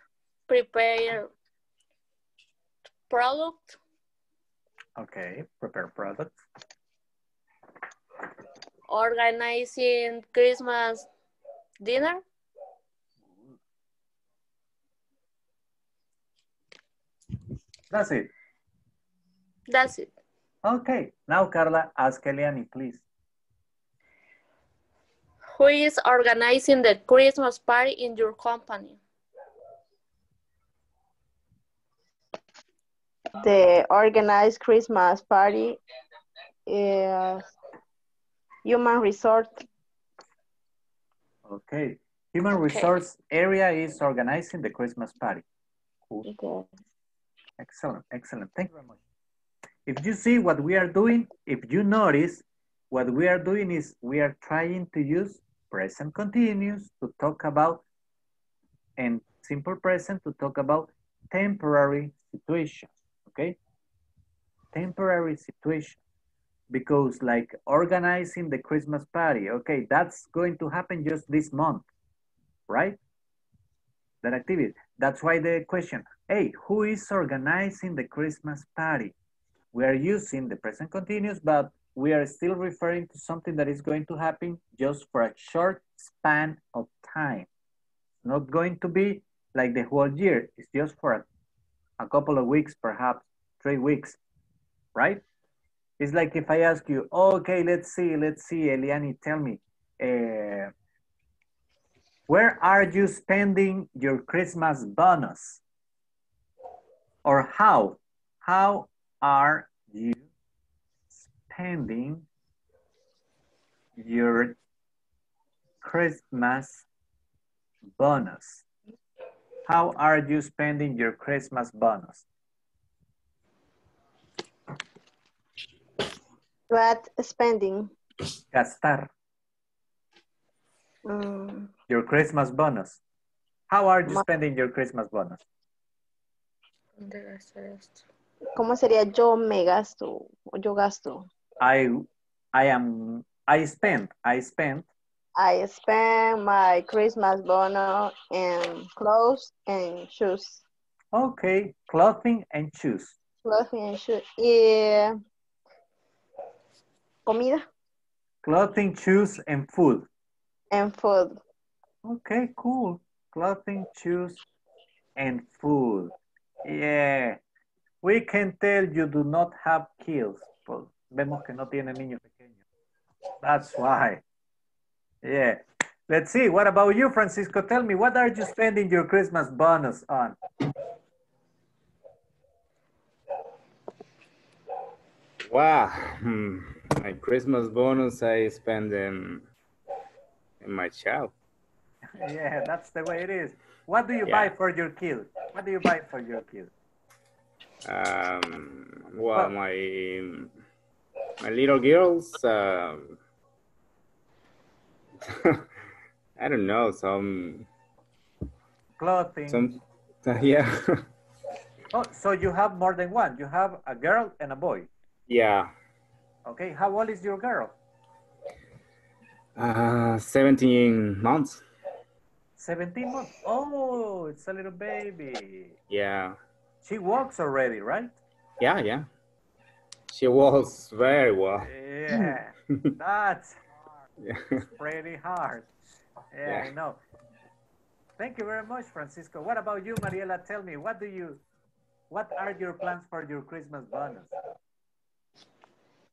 prepare product. Okay, prepare product. Organizing Christmas dinner. That's it. That's it. Okay, now Carla, ask Eliani, please. Who is organizing the Christmas party in your company? The organized Christmas party is Human Resource. Okay, Human Resource area is organizing the Christmas party. Cool. Okay. Excellent, excellent. Thank you very much. If you see what we are doing, if you notice, what we are doing is we are trying to use present continuous to talk about, and simple present to talk about temporary situations, okay? Temporary situation, because like organizing the Christmas party, okay, that's going to happen just this month, right? That activity. That's why the question, hey, who is organizing the Christmas party? We are using the present continuous, but we are still referring to something that is going to happen just for a short span of time. Not going to be like the whole year. It's just for a couple of weeks, perhaps 3 weeks, right? It's like if I ask you, okay, let's see, Eliani, tell me, where are you spending your Christmas bonus? Or how are you spending your Christmas bonus? How are you spending your Christmas bonus? What spending? Gastar. Your Christmas bonus. How are you spending your Christmas bonus? ¿Cómo sería yo me gasto? Yo gasto. I spend my Christmas bonus in clothes and shoes. Okay, clothing and shoes. Clothing and shoes. Comida. Clothing, shoes, and food. And food. Okay, cool. Clothing, shoes, and food. Yeah. We can tell you do not have kids. Vemos que no tiene niños pequeños. That's why. Yeah. Let's see. What about you, Francisco? Tell me, what are you spending your Christmas bonus on? Wow. My Christmas bonus I spend in my child. Yeah, that's the way it is. What do you buy for your kids? What do you buy for your kids? Well, my little girls, I don't know, some clothing. Some, yeah. Oh, so you have more than one. You have a girl and a boy. Yeah. Okay. How old is your girl? 17 months. 17 months? Oh, it's a little baby. Yeah. She walks already, right? Yeah, yeah. She walks very well. Yeah, that's pretty hard. Yeah, I know. Thank you very much, Francisco. What about you, Mariela? Tell me, what are your plans for your Christmas bonus?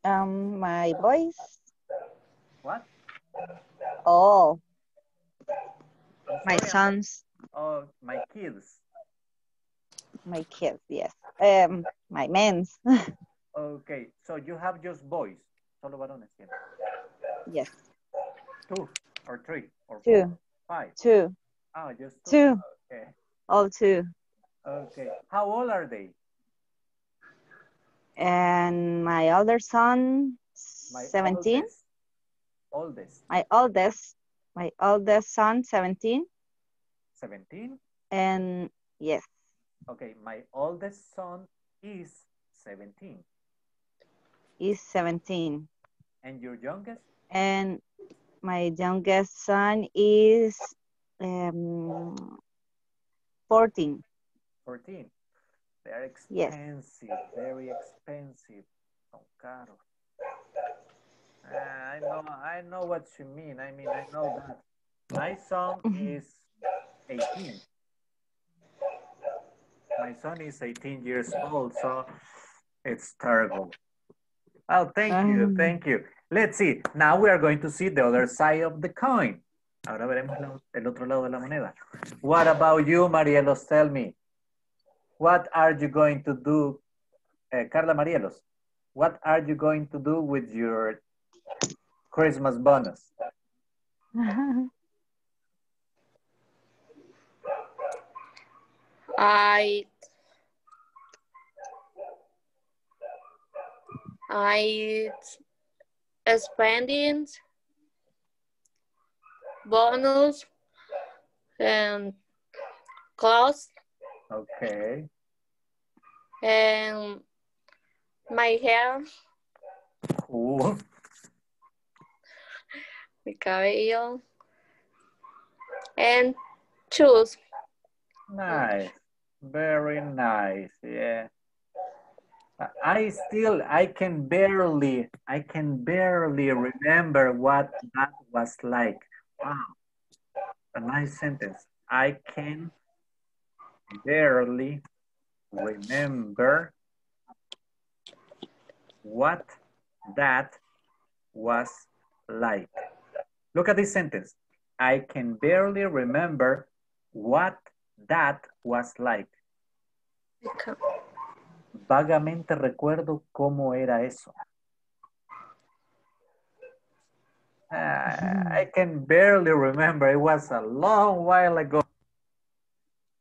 My voice. What? Oh, my sons. Oh, my kids. My kids, yes. My men's. Okay, so you have just boys. Solo varones. Yes. Two or three or two. Four, five. Two. Oh, just two. Okay. All two. Okay. How old are they? And my older son, 17. Oldest. My oldest son, 17. 17? And yes. Okay, my oldest son is 17. Is 17. And your youngest? And my youngest son is 14. 14. They're expensive, yes. Very expensive. Oh, caro. I know what you mean. I mean, I know that. My son is 18. My son is 18 years old, so it's terrible. Oh, thank you. Let's see. Now we are going to see the other side of the coin. Ahora veremos el otro lado de la moneda. What about you, Marielos? Tell me. What are you going to do, Carla Marielos? What are you going to do with your Christmas bonus? I spending bonus and clothes. Okay. And my hair. Cool. Mi cabello. And shoes. Nice. Very nice. Yeah. I can barely remember what that was like. Wow. A nice sentence. I can barely remember what that was like. Look at this sentence. I can barely remember what that was like. Vagamente recuerdo cómo era eso. I can barely remember. It was a long while ago.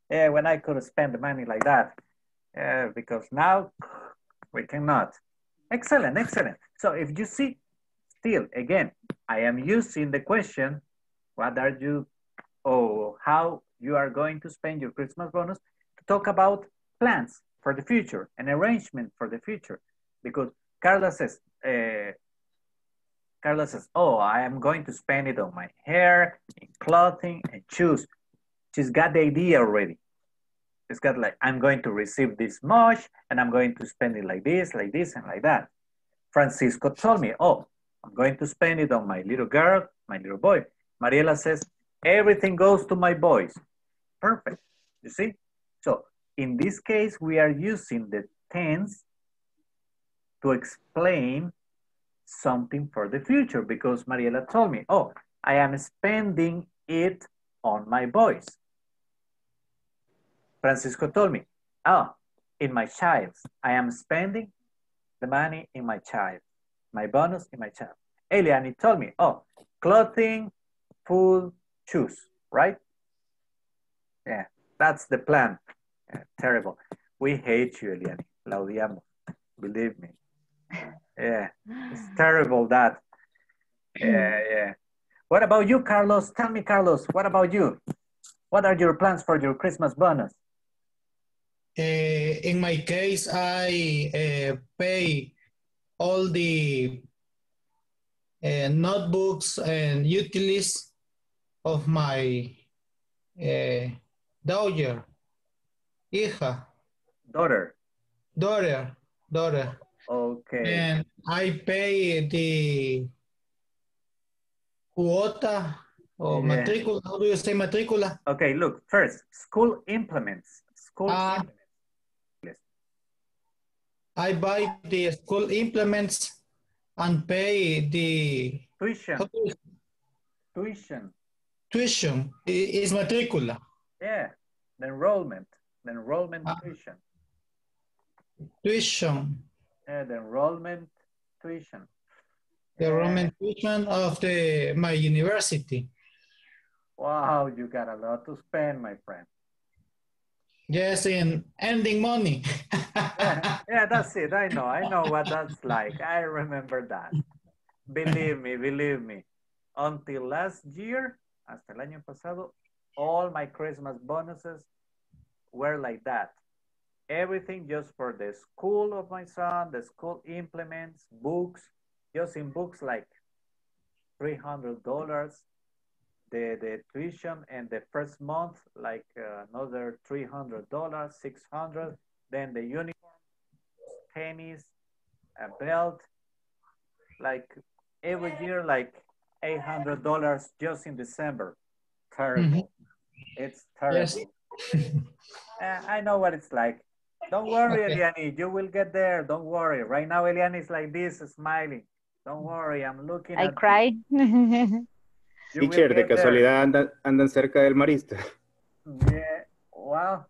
Yeah, when I could spend money like that. Yeah, because now we cannot. Excellent, excellent. So if you see, still, again, I am using the question, what are you, or how you are going to spend your Christmas bonus, to talk about plans for the future, an arrangement for the future. Because Carla says, oh, I am going to spend it on my hair, in clothing, and shoes. She's got the idea already. It's got like, I'm going to receive this much, and I'm going to spend it like this, and like that. Francisco told me, oh, I'm going to spend it on my little girl, my little boy. Mariela says, everything goes to my boys. Perfect, you see? So in this case, we are using the tense to explain something for the future, because Mariela told me, oh, I am spending it on my boys. Francisco told me, oh, in my child, I am spending the money in my child, my bonus in my child. Eliani told me, oh, clothing, food, shoes, right? Yeah, that's the plan. Yeah, terrible. We hate you, Eliani. La odiamos. Believe me. Yeah, it's terrible that. Yeah, yeah. What about you, Carlos? Tell me, Carlos, what about you? What are your plans for your Christmas bonus? In my case, I pay all the notebooks and utilities of my Daughter. Hija. Daughter. Daughter. Daughter. Okay. And I pay the cuota or matricula. How do you say matricula? Okay, look, first, school implements. School implements. I buy the school implements and pay the tuition. Tuition. Tuition is matricula. Yeah, the enrollment. The enrollment tuition. Tuition. Yeah, the enrollment tuition. The enrollment tuition of my university. Wow, you got a lot to spend, my friend. Yes, in ending money. Yeah, that's it. I know what that's like. I remember that. Believe me. Until last year, hasta el año pasado, all my Christmas bonuses were like that. Everything just for the school of my son, the school implements, books, just in books like $300. The tuition, and the first month, like another $300, $600, then the uniform, tennis, a belt, like every year, like $800 just in December. Terrible. Mm-hmm. It's terrible. Yes. I know what it's like. Don't worry, okay. Eliani, you will get there. Don't worry. Right now, Eliani is like this, smiling. Don't worry, I'm looking at you. I cry. Teacher, de casualidad andan cerca del Marista. Yeah, wow.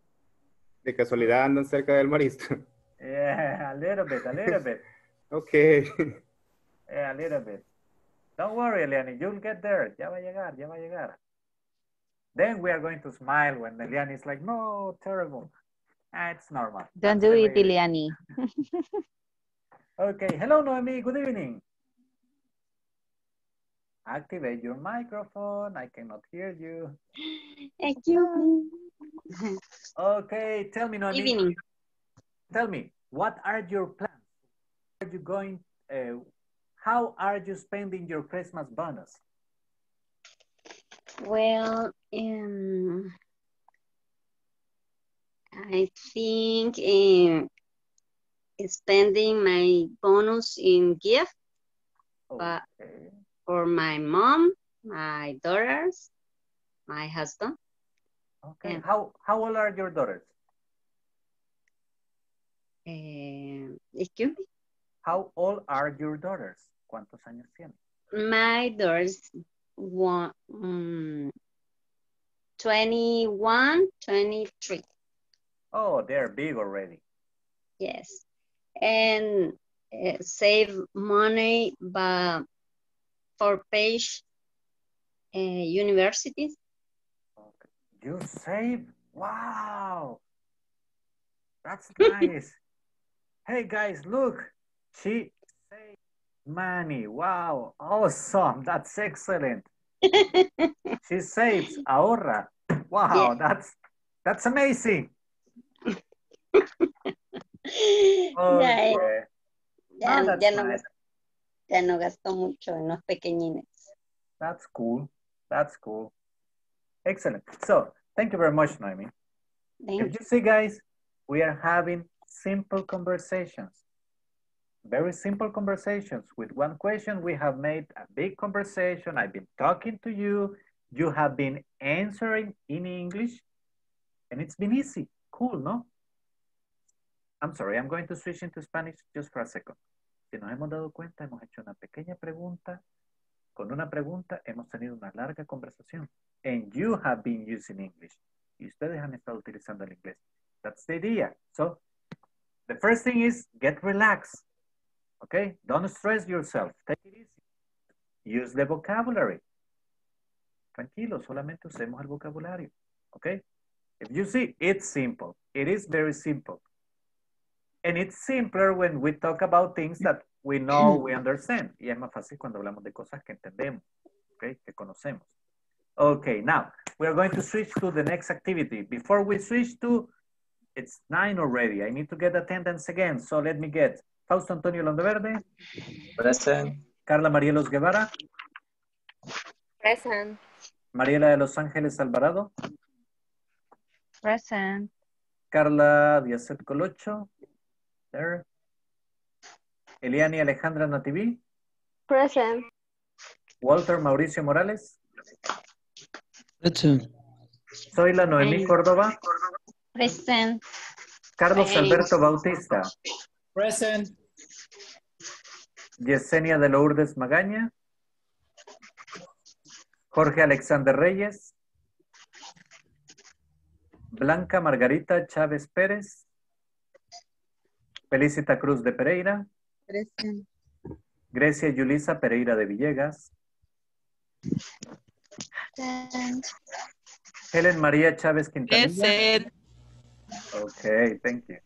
De casualidad andan cerca del Marista. Yeah, a little bit. Okay. Yeah, a little bit. Don't worry, Eliani, you'll get there. Ya va a llegar. Then we are going to smile when Eliani is like, no, terrible. It's normal. Don't do it, Eliani. Okay, hello, Noemi, good evening. Activate your microphone. I cannot hear you. Thank you. Okay, tell me, Noemi. Tell me, what are your plans? Are you going? How are you spending your Christmas bonus? Well, I think spending my bonus in gift, okay. But for my mom, my daughters, my husband. Okay. And how old are your daughters? Excuse me? How old are your daughters? ¿Cuántos años tienen? My daughters, 21, 23. Oh, they're big already. Yes. And save money by... for page universities. Okay. You save? Wow. That's nice. Hey guys, look. She saved money. Wow. Awesome. That's excellent. She saves. Ahorra. Wow. Yeah. That's amazing. Okay. Yeah, oh, that's nice. Ya no gastó mucho en los pequeñines. That's cool. That's cool. Excellent. So, thank you very much, Noemi. You see, guys, we are having simple conversations. Very simple conversations. With one question, we have made a big conversation. I've been talking to you. You have been answering in English. And it's been easy. Cool, no? I'm sorry. I'm going to switch into Spanish just for a second. Que nos hemos dado cuenta, hemos hecho una pequeña pregunta. Con una pregunta hemos tenido una larga conversación. And you have been using English. Y ustedes han estado utilizando el inglés. That's the idea. So, the first thing is get relaxed. Okay? Don't stress yourself. Take it easy. Use the vocabulary. Tranquilo, solamente usemos el vocabulario. Okay? If you see, it's simple. It is very simple. And it's simpler when we talk about things that we know, we understand. Y es más fácil cuando hablamos de cosas que entendemos, okay, que conocemos. Okay, now, we are going to switch to the next activity. Before we switch to, it's 9 already. I need to get attendance again. So let me get Fausto Antonio Landaverde. Present. Carla Marielos Guevara. Present. Mariela de Los Ángeles Alvarado. Present. Carla Diacet Colocho. There. Eliani Alejandra Nativí. Present. Walter Mauricio Morales. Present. Zoila Noemí Córdoba. Present. Carlos Alberto Bautista. Present. Yesenia de Lourdes Magaña. Jorge Alexander Reyes. Blanca Margarita Chávez Pérez. Felicita Cruz de Pereira. Present. Grecia Yulisa Pereira de Villegas. Present. Helen María Chávez Quintanilla. Present. Okay, thank you.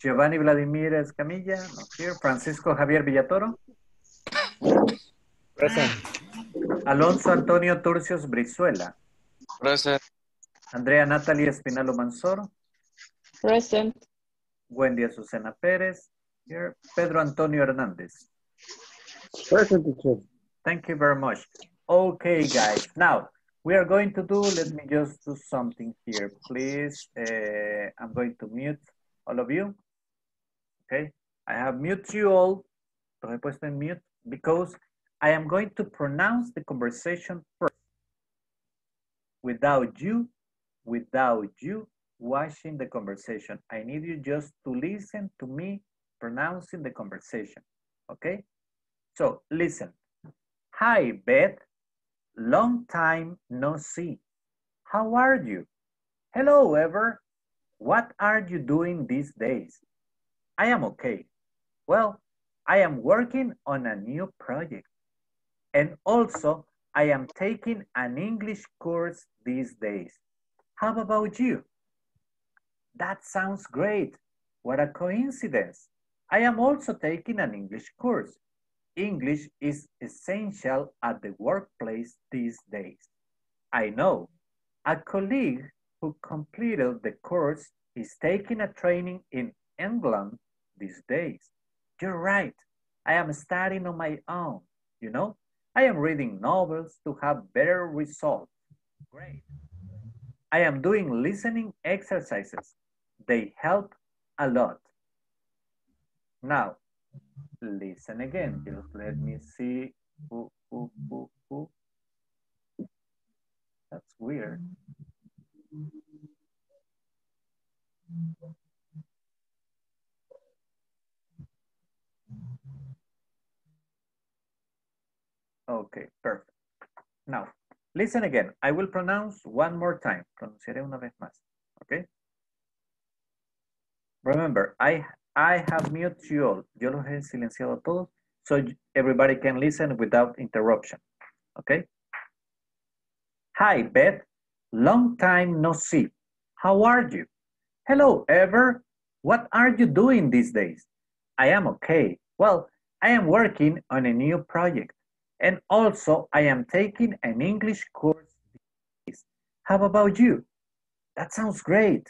Giovanni Vladimir Escamilla, not here. Francisco Javier Villatoro. Present. Alonso Antonio Turcios Brizuela. Present. Andrea Natalie Espinalo Mansor. Present. Wendy Azucena Pérez. Here. Pedro Antonio Hernández. Present. Thank you very much. Okay, guys. Now, we are going to do, let me just do something here, please. I'm going to mute all of you. Okay, I have muted you all. Los he puesto en mute because I am going to pronounce the conversation first. Without you watching the conversation. I need you just to listen to me pronouncing the conversation. Okay, so listen. Hi, Beth. Long time no see. How are you? Hello, Ever. What are you doing these days? I am okay. Well, I am working on a new project. And also, I am taking an English course these days. How about you? That sounds great. What a coincidence. I am also taking an English course. English is essential at the workplace these days. I know a colleague who completed the course is taking a training in England these days. You're right. I am studying on my own, you know. I am reading novels to have better results. Great. I am doing listening exercises. They help a lot. Now, listen again. Just let me see. Ooh. That's weird. Okay, perfect. Now, listen again. I will pronounce one more time. Pronunciaré una vez más. Okay? Remember, I have muted you all. Yo los he silenciado a todos. So everybody can listen without interruption. Okay? Hi, Beth. Long time no see. How are you? Hello, Ever. What are you doing these days? I am okay. Well, I am working on a new project. And also, I am taking an English course. How about you? That sounds great.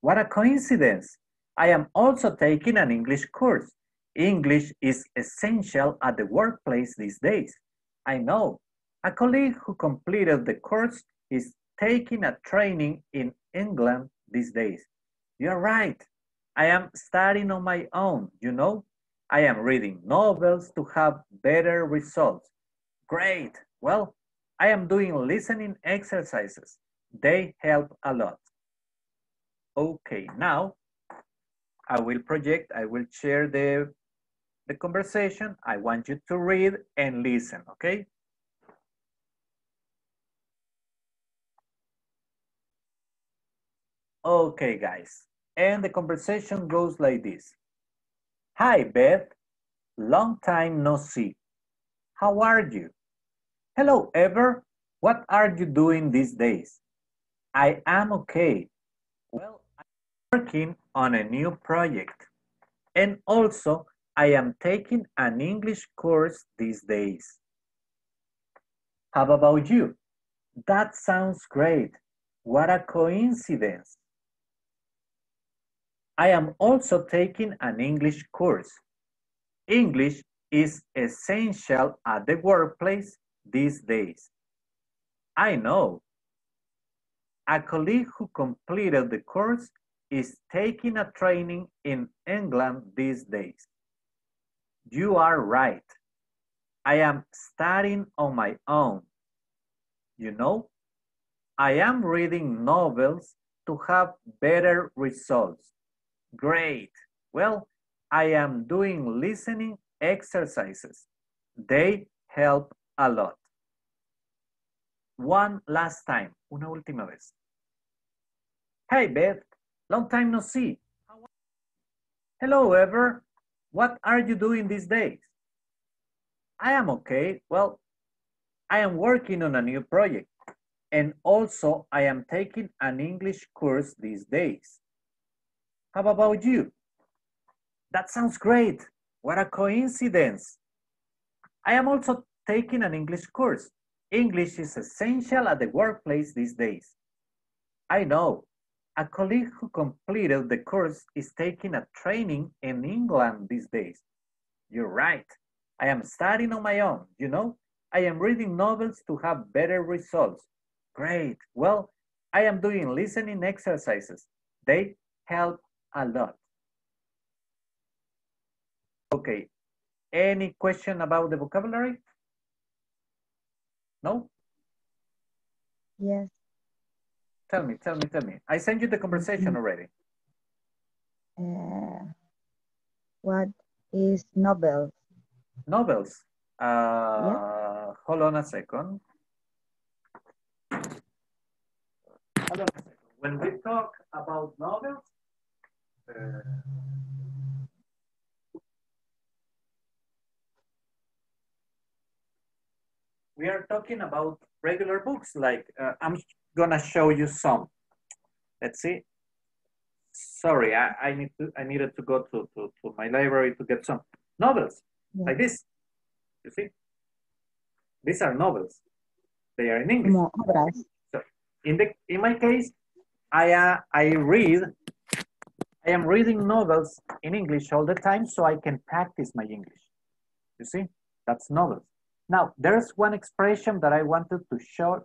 What a coincidence. I am also taking an English course. English is essential at the workplace these days. I know a colleague who completed the course is taking a training in England these days. You're right. I am studying on my own, you know. I am reading novels to have better results. Great. Well, I am doing listening exercises. They help a lot. Okay, now, I will project, I will share the conversation. I want you to read and listen, okay? Okay, guys. And the conversation goes like this. Hi, Beth. Long time no see. How are you? Hello, Ever. What are you doing these days? I am okay. Well, I'm working on a new project. And also, I am taking an English course these days. How about you? That sounds great. What a coincidence. I am also taking an English course. English is essential at the workplace these days. I know A colleague who completed the course is taking a training in England these days. You are right. I am studying on my own. You know, I am reading novels to have better results. Great. Well, I am doing listening exercises. They help a lot. One last time. Una última vez. Hey, Beth. Long time no see. Hello, Ever. What are you doing these days? I am okay. Well, I am working on a new project. And also, I am taking an English course these days. How about you? That sounds great. What a coincidence. I am also taking an English course. English is essential at the workplace these days. I know. A colleague who completed the course is taking a training in England these days. You're right. I am studying on my own, you know. I am reading novels to have better results. Great. Well, I am doing listening exercises. They help a lot. Okay. Any question about the vocabulary? No? Yes. Tell me. I sent you the conversation already. What is novels? Novels? Yeah. Hold on a second. When we talk about novels, we are talking about regular books like I'm gonna show you some. Let's see. Sorry, I needed to go to my library to get some novels like this. You see, these are novels. They are in English. So in my case, I am reading novels in English all the time, so I can practice my English. You see, that's novels. Now there's one expression that I wanted to share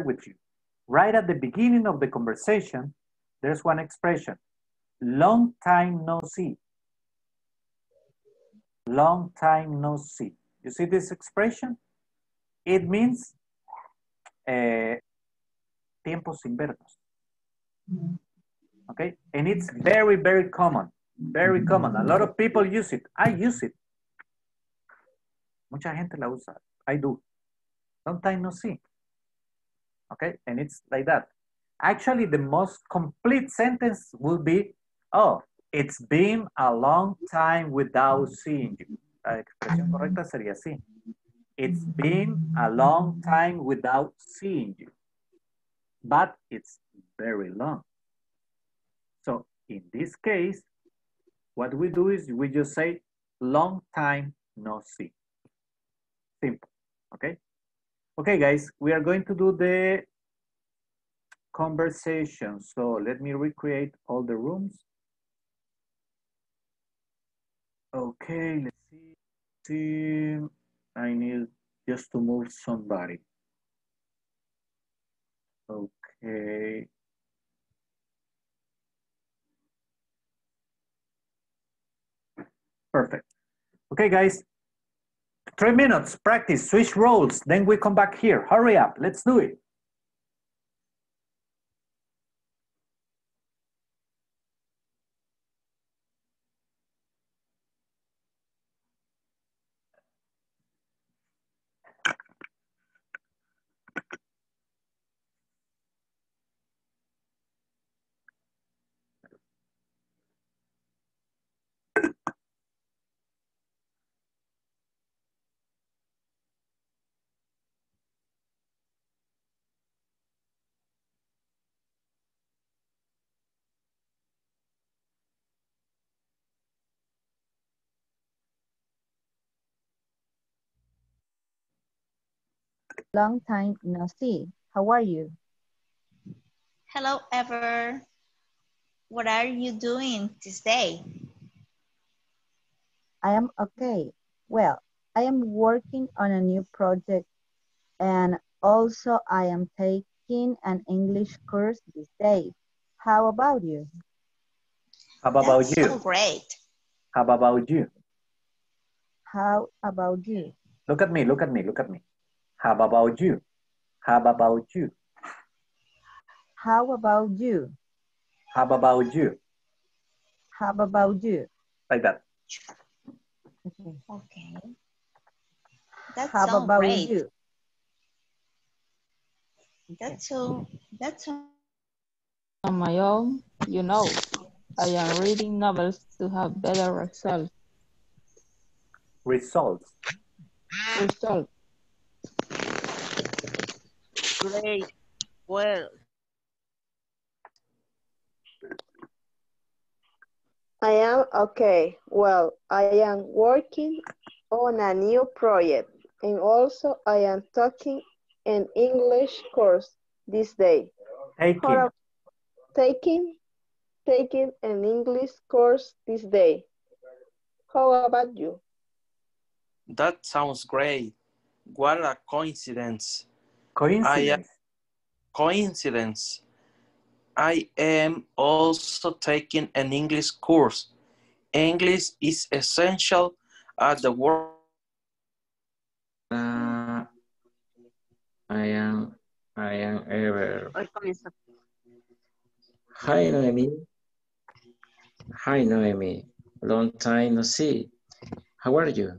with you. Right at the beginning of the conversation, there's one expression, long time no see. Long time no see. You see this expression? It means tiempo sin vernos. Okay? And it's very, very common. Very common. A lot of people use it. I use it. Mucha gente la usa. I do. Long time no see. Okay, and it's like that. Actually, the most complete sentence would be, oh, it's been a long time without seeing you. La expresión correcta sería así. It's been a long time without seeing you. But it's very long. So in this case, what we do is we just say, long time no see. Simple, okay? Okay, guys, we are going to do the conversation. So let me recreate all the rooms. Okay, let's see. I need just to move somebody. Okay. Perfect. Okay, guys. 3 minutes, practice, switch roles, then we come back here. Hurry up, let's do it. Long time no see. How are you? Hello, Ever. What are you doing this day? I am okay. Well, I am working on a new project and also I am take taking an English course this day. How about you? How about you? So great. How about you? How about you? Look at me, look at me, look at me. How about you? How about you? How about you? How about you? How about you? Like that. Okay. Okay. That sounds great. You? That's all. That's all. On my own, you know, I am reading novels to have better results. Results. Results. Great. Well. I am okay. Well, I am working on a new project, and also I am taking an English course this day. Taking an English course this day. How about you? That sounds great. What a coincidence. Coincidence? Coincidence. I am also taking an English course. English is essential at the work. I am ever. Hi, Noemi. Hi, Noemi. Long time no see. How are you?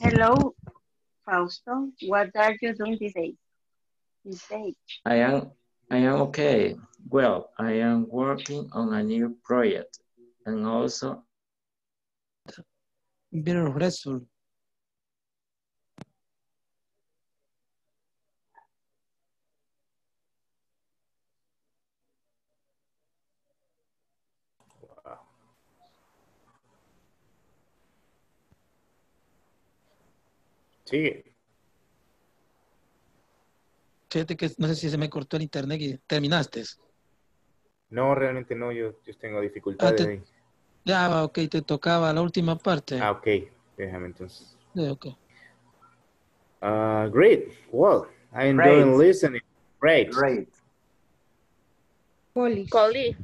Hello, Fausto. What are you doing today? I am okay. Well, I am working on a new project and also better result. Sigue. Fíjate que no sé si se me cortó el internet y terminaste. No, realmente no, yo tengo dificultades ahí. Ya, ok, te tocaba la última parte. Ah, ok, déjame entonces. Yeah, okay. Great, well, I enjoy listening. Great. Great. Colleague.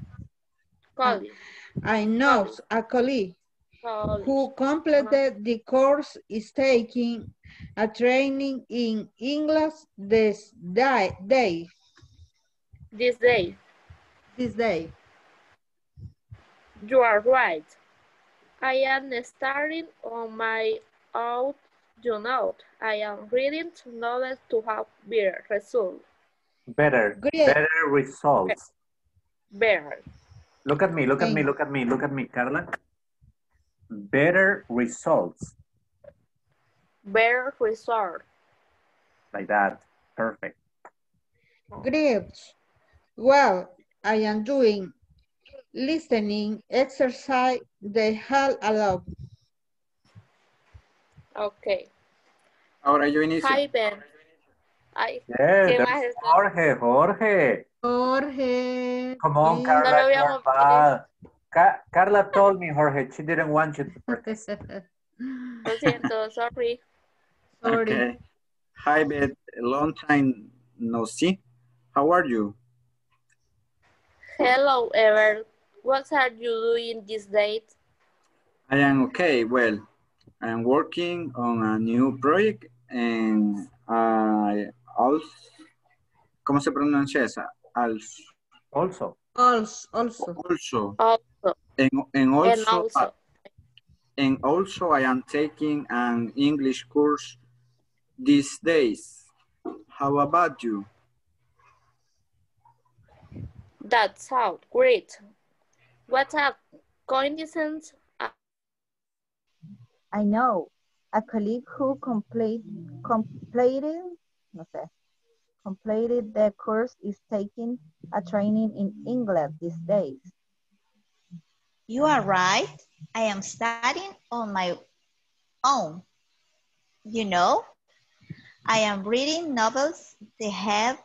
I know a colleague who completed the course is taking a training in English this day. This day. This day. You are right. I am starting on my own, you know. I am reading novels to have better results. Better. Great. Better results. Better. Look at me, look at me, look at me, look at me, Carla. Better results. Better result. Like that. Perfect. Great. Well, I am doing listening exercise the hell aloud. Okay. Ahora yo inicio. Hi, Ben. Ay, yeah, ¿qué Jorge, Jorge. Jorge. Come on, Carla. No lo habíamos visto. Carla told me, Jorge, she didn't want you to participate. Lo siento, sorry. Sorry. Okay. Hi, Beth. Long time no see. How are you? Hello, Ever. What are you doing this day? I am okay. Well, I am working on a new project and I also... ¿Cómo se pronuncia esa? Also. Also, I am taking an English course these days. How about you? That sounds great. What a coincidence. I know a colleague who completed the course is taking a training in English these days. You are right. I am studying on my own. You know, I am reading novels to have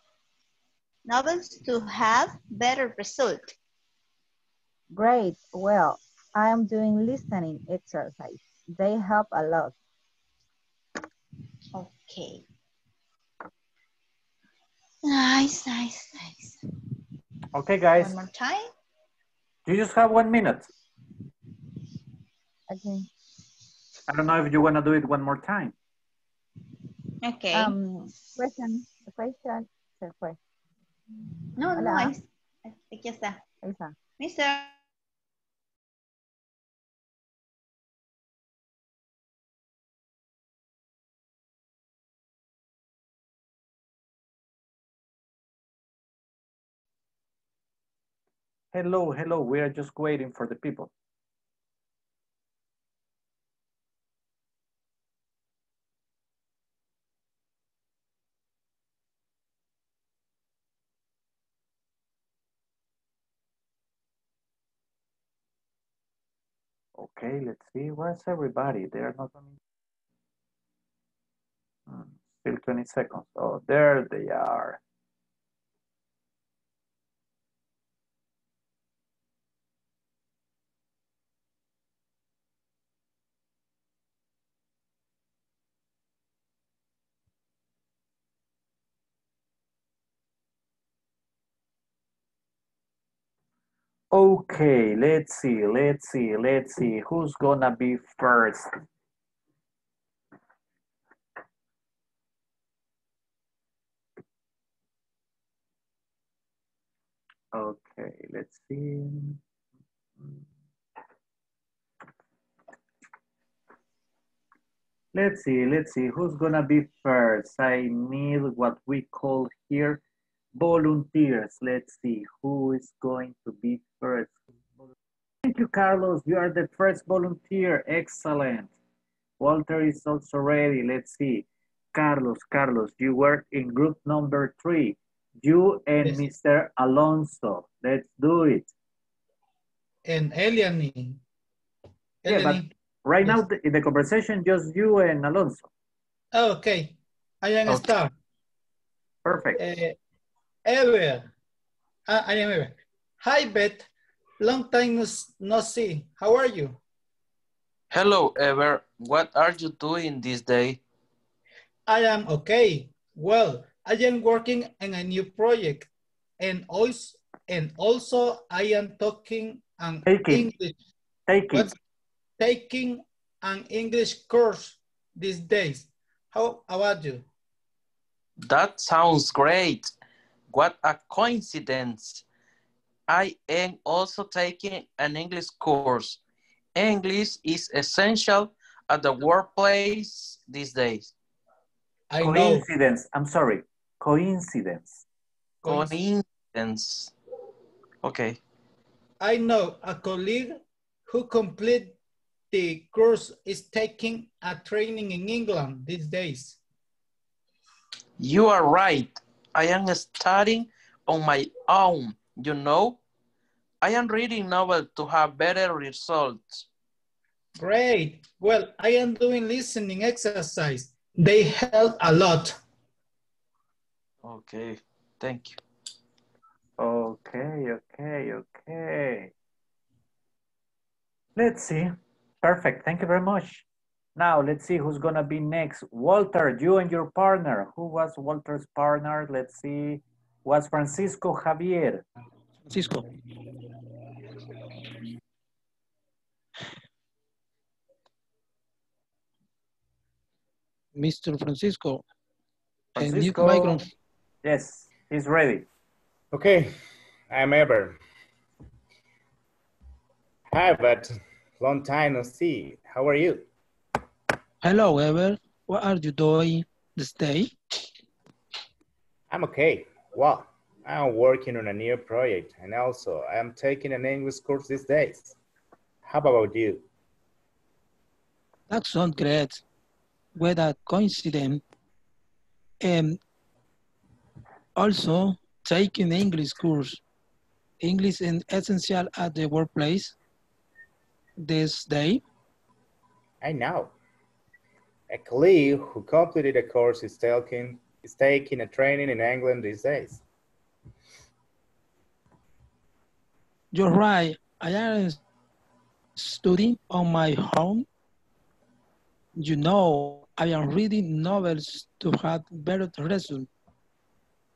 better results. Great. Well, I am doing listening exercise. They help a lot. Okay. Nice, nice, nice. Okay, guys. One more time. You just have 1 minute. Okay. I don't know if you want to do it one more time. Okay. Question. No, hola. No, aquí está. Ahí está. Mister. Hello, hello, we are just waiting for the people. Okay, let's see, where's everybody? They are not on. Still 20 seconds. Oh, there they are. Okay, let's see. Who's gonna be first? Okay, let's see. Let's see. Who's gonna be first? I need what we call here volunteers. Let's see who is going to be first. Thank you, Carlos. You are the first volunteer. Excellent. Walter is also ready. Let's see. Carlos, you work in group number 3. You and yes. Mr. Alonso. Let's do it. And Eliani. Yeah, but right yes. Now in the conversation, just you and Alonso. Oh, okay. I am a star. Perfect. Ever. I am Ever. Hi, Beth. Long time no see. How are you? Hello, Ever. What are you doing this day? I am okay. Well, I am working on a new project. And also I am talking an English. Taking an English course these days. How about you? That sounds great. What a coincidence. I am also taking an English course. English is essential at the workplace these days. I coincidence. Know. I'm sorry. Coincidence. Okay. I know a colleague who completed the course is taking a training in England these days. You are right. I am studying on my own, you know. I am reading novels to have better results. Great. Well, I am doing listening exercise. They help a lot. Okay, thank you. Okay. Let's see. Perfect, thank you very much. Now, let's see who's gonna be next. Walter, you and your partner. Who was Walter's partner? Let's see. Was Francisco Javier? Francisco. Mr. Francisco. And you microphone. Yes, he's ready. Okay, I'm Ever. Hi, but long time no see. How are you? Hello, Ever. What are you doing this day? I'm okay. Well, I'm working on a new project, and also I'm taking an English course these days. How about you? That sounds great. What a coincidence. Also, taking an English course. English is essential at the workplace this day. I know. A colleague who completed a course is taking a training in England these days. You're right. I am studying on my own. You know, I am reading novels to have better results.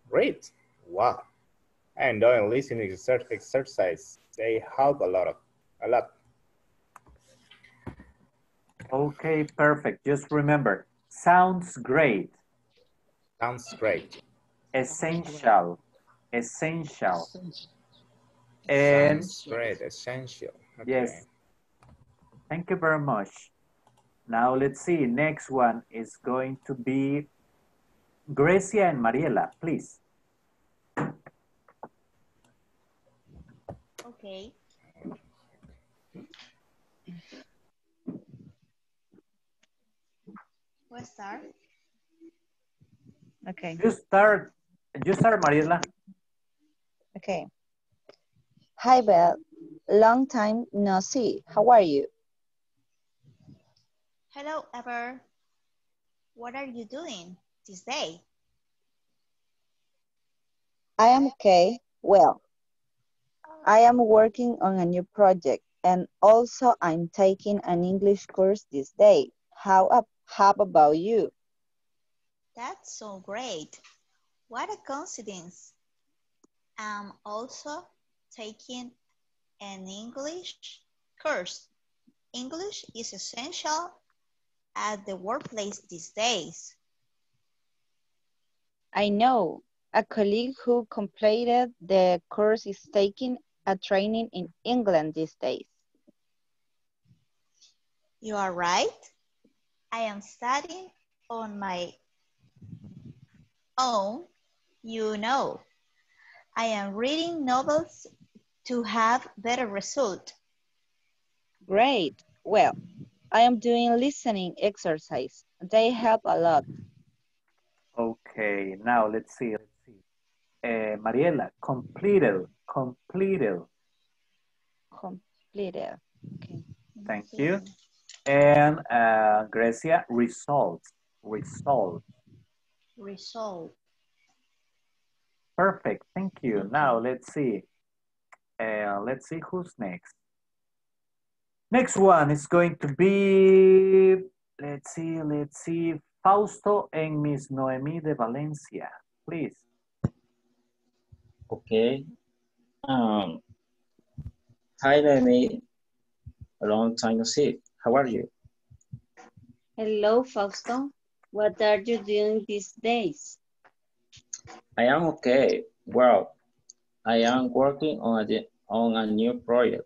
Great. Wow. And doing listening exercise, they help a lot. Okay, perfect. Just remember, sounds great. Sounds great. Essential. Essential. And sounds great, essential. Okay. Yes. Thank you very much. Now let's see, next one is going to be Gracia and Mariela, please. Okay. What start? Okay. You start, Mariela. Okay. Hi, Belle. Long time no see. How are you? Hello, Ever. What are you doing this day? I am okay. Well, I am working on a new project and also I'm taking an English course this day. How about you? That's so great. What a coincidence. I'm also taking an English course. English is essential at the workplace these days. I know. A colleague who completed the course is taking a training in England these days. You are right. I am studying on my own, you know. I am reading novels to have better results. Great. Well, I am doing listening exercise. They help a lot. Okay, now let's see. Mariela, completed. Okay. Thank you. And Gracia, result. Perfect. Thank you. Okay. Now let's see. Let's see who's next. Next one is going to be, let's see, Fausto and Miss Noemi de Valencia, please. Okay. Hi, Noemi. A long time no see. How are you? Hello, Fausto. What are you doing these days? I am okay. Well, I am working on a new project,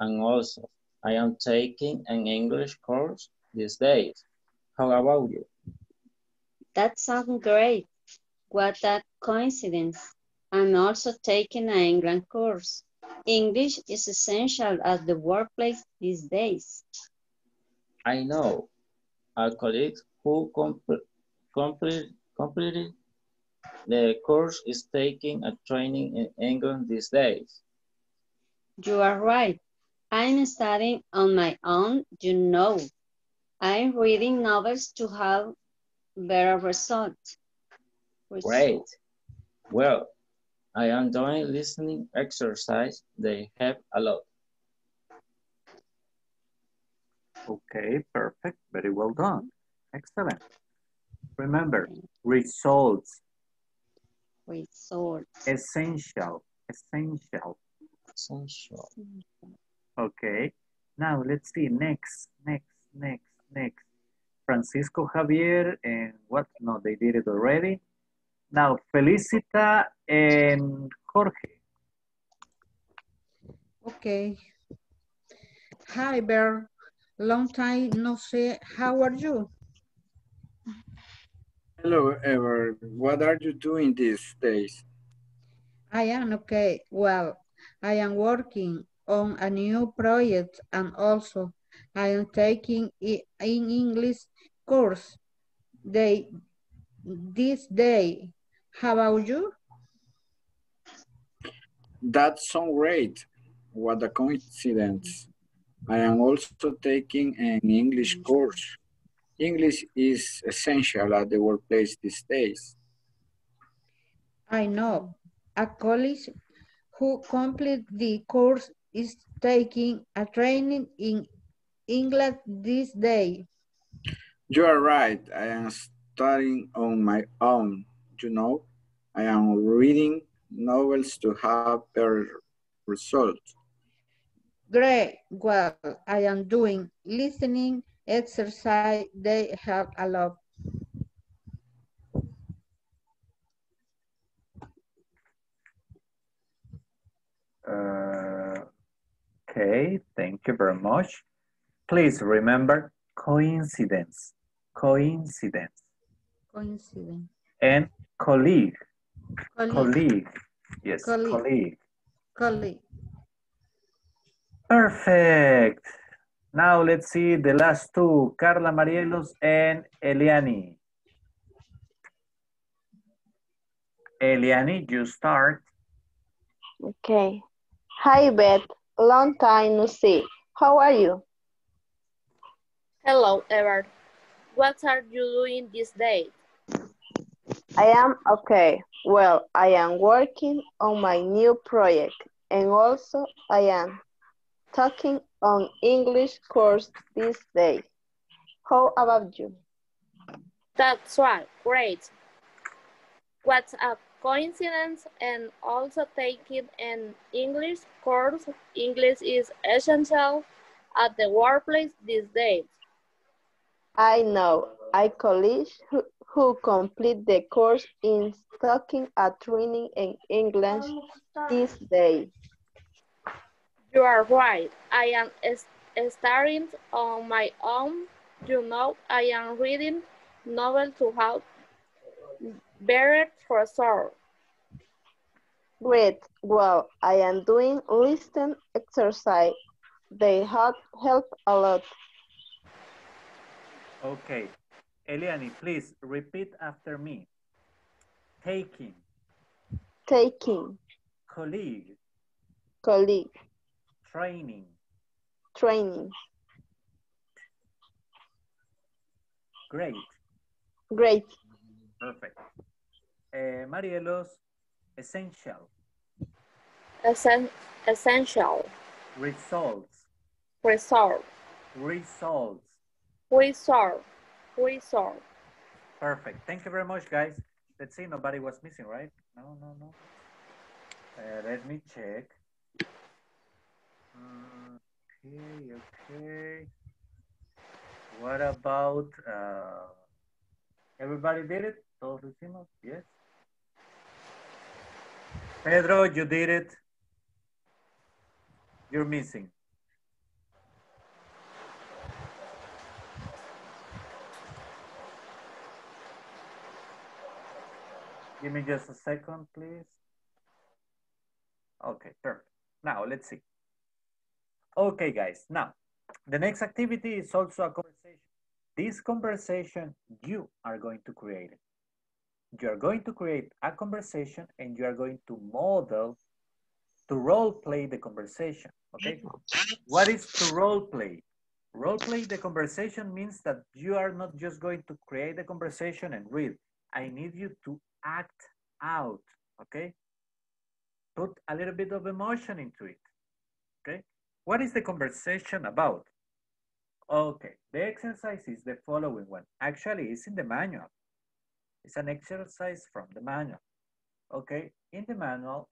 and also I am taking an English course these days. How about you? That sounds great. What a coincidence. I'm also taking an English course. English is essential at the workplace these days. I know. A colleague who completed the course is taking a training in England these days. You are right. I'm studying on my own, you know. I'm reading novels to have better results. Great. Well, I am doing listening exercise. They help a lot. Okay, perfect. Very well done. Excellent. Remember, results. Results. Essential. Okay, now let's see, next. Francisco Javier and what? No, they did it already. Now, Felicita and Jorge. Okay. Hi, Bear. Long time no see. How are you? Hello, Ever. What are you doing these days? I am okay. Well, I am working on a new project and also I am taking an English course this day. How about you? That sounds great. What a coincidence. I am also taking an English course. English is essential at the workplace these days. I know. A colleague who completed the course is taking a training in England this day. You are right. I am studying on my own. You know, I am reading novels to have better results. Great. Well, I am doing listening exercise. They help a lot. Okay, thank you very much. Please remember coincidence, coincidence. Coincidence. And colleague. Colleague. Colleague. Yes, colleague. Colleague. Colleague. Perfect. Now let's see the last two, Carla Marielos and Eliani. Eliani, you start. Okay. Hi, Beth. Long time no see. How are you? Hello, Ever. What are you doing this day? I am okay. Well, I am working on my new project, and also I am talking on English course this day. How about you? That's right. Great. What's up? Coincidence and also taking an English course. English is essential at the workplace these days. I know. I colleagues who complete the course in taking a training in English this day. You are right. I am starting on my own. You know, I am reading novels to help better for sure. Great. Well, I am doing listening exercise. They help a lot. Okay. Eliani, please repeat after me. Taking. Taking. Colleague. Colleague. Training. Training. Great. Great. Perfect. Marielos, essential. Essential. Results. Result. Results. Result. Result. Perfect. Thank you very much, guys. Let's see, nobody was missing, right? No, no, no. Let me check. Okay, okay. What about everybody did it? Todos lo hicimos, yes. Pedro, you did it. You're missing. Give me just a second, please. Okay, perfect. Now, let's see. Okay, guys. Now, the next activity is also a conversation. This conversation, you are going to create it. You are going to create a conversation and you are going to model, to role play the conversation, okay? What is to role play? Role play the conversation means that you are not just going to create the conversation and read. I need you to act out, okay? Put a little bit of emotion into it, okay? What is the conversation about? Okay, the exercise is the following one. Actually, it's in the manual. It's an exercise from the manual. Okay, in the manual,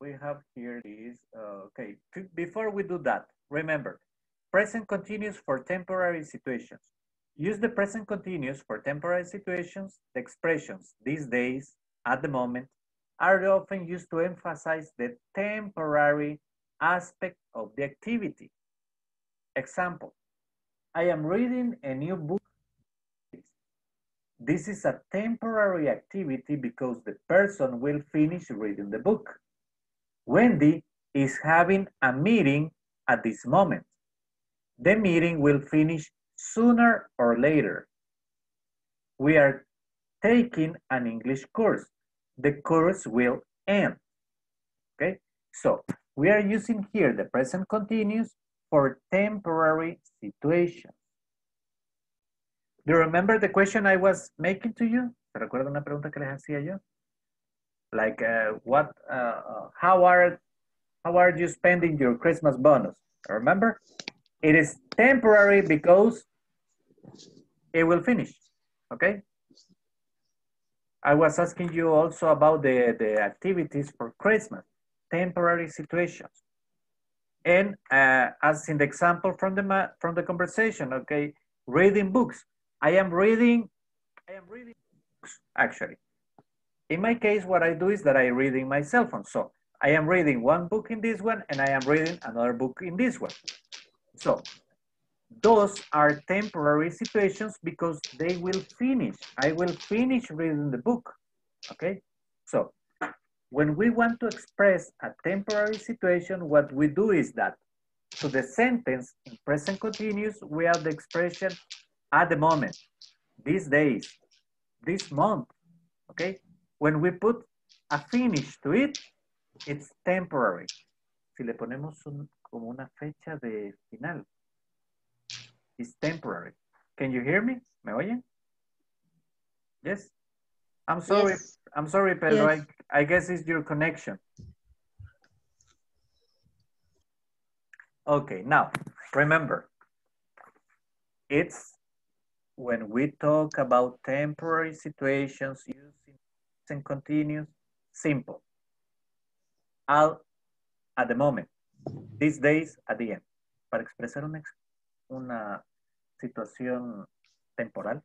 we have here this. Okay, before we do that, remember, present continuous for temporary situations. Use the present continuous for temporary situations. The expressions these days, at the moment, are often used to emphasize the temporary aspect of the activity. Example, I am reading a new book. This is a temporary activity because the person will finish reading the book. Wendy is having a meeting at this moment. The meeting will finish sooner or later. We are taking an English course. The course will end. Okay, so we are using here the present continuous for temporary situation. Do you remember the question I was making to you? ¿Te recuerdo una pregunta que les hacía yo? Like, how are how are you spending your Christmas bonus? Remember, it is temporary because it will finish, okay? I was asking you also about the activities for Christmas, temporary situations. And as in the example from the conversation, okay, reading books. I am reading books, actually. In my case, what I do is that I read in my cell phone. So I am reading one book in this one and I am reading another book in this one. So those are temporary situations because they will finish. I will finish reading the book, okay? So when we want to express a temporary situation, what we do is that to the sentence in present continuous, we add the expression at the moment, these days, this month, okay? When we put a finish to it, it's temporary. Si le ponemos como una fecha de final, it's temporary. Can you hear me? ¿Me oyen? Yes? I'm sorry. Yes. I'm sorry, Pedro. Yes. I guess it's your connection. Okay, now, remember, it's when we talk about temporary situations using and continuous, simple. Al at the moment, these days at the end. Para expresar una situación temporal,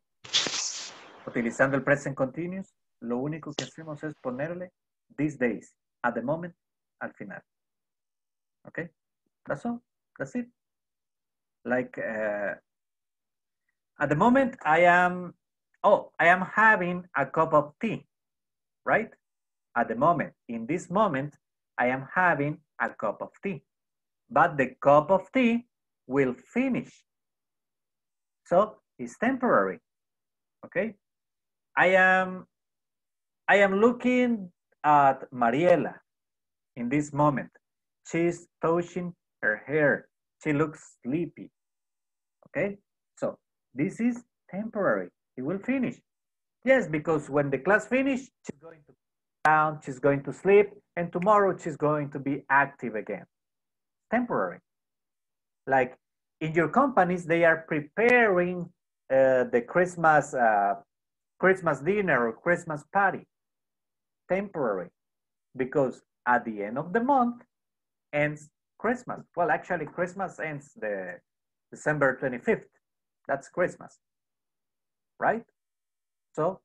utilizando el present continuous, lo único que hacemos es ponerle these days, at the moment, al final. Okay? That's all. That's it. Like, at the moment, I am having a cup of tea. Right? At the moment, in this moment, I am having a cup of tea. But the cup of tea will finish. So it's temporary. Okay? I am looking at Mariela in this moment. She's touching her hair. She looks sleepy. Okay? So this is temporary. It will finish. Yes, because when the class finishes, she's going to go down, she's going to sleep, and tomorrow she's going to be active again. Temporary. Like in your companies, they are preparing the Christmas dinner or Christmas party. Temporary. Because at the end of the month ends Christmas. Well, actually, Christmas ends the December 25th. That's Christmas. Right? So,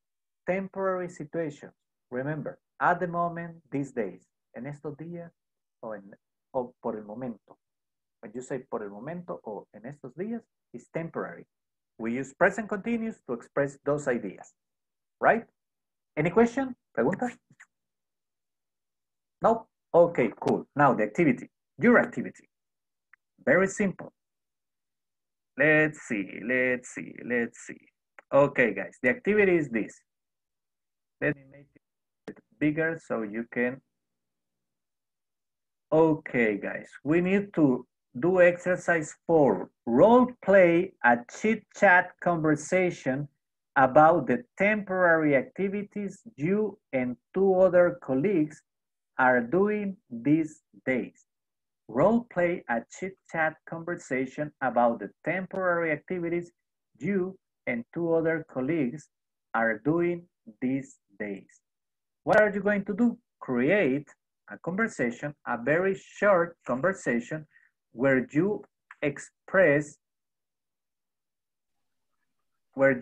temporary situation. Remember, at the moment, these days, en estos días o por el momento. When you say por el momento o en estos días, it's temporary. We use present continuous to express those ideas, right? Any question? Preguntas? No? Okay, cool. Now the activity, your activity. Very simple. Let's see. Okay, guys, the activity is this. Let me make it bigger so you can. Okay, guys, we need to do exercise 4. Role play a chit-chat conversation about the temporary activities you and 2 other colleagues are doing these days. Role play a chit-chat conversation about the temporary activities you and 2 other colleagues are doing these days. What are you going to do? Create a conversation, a very short conversation where you express the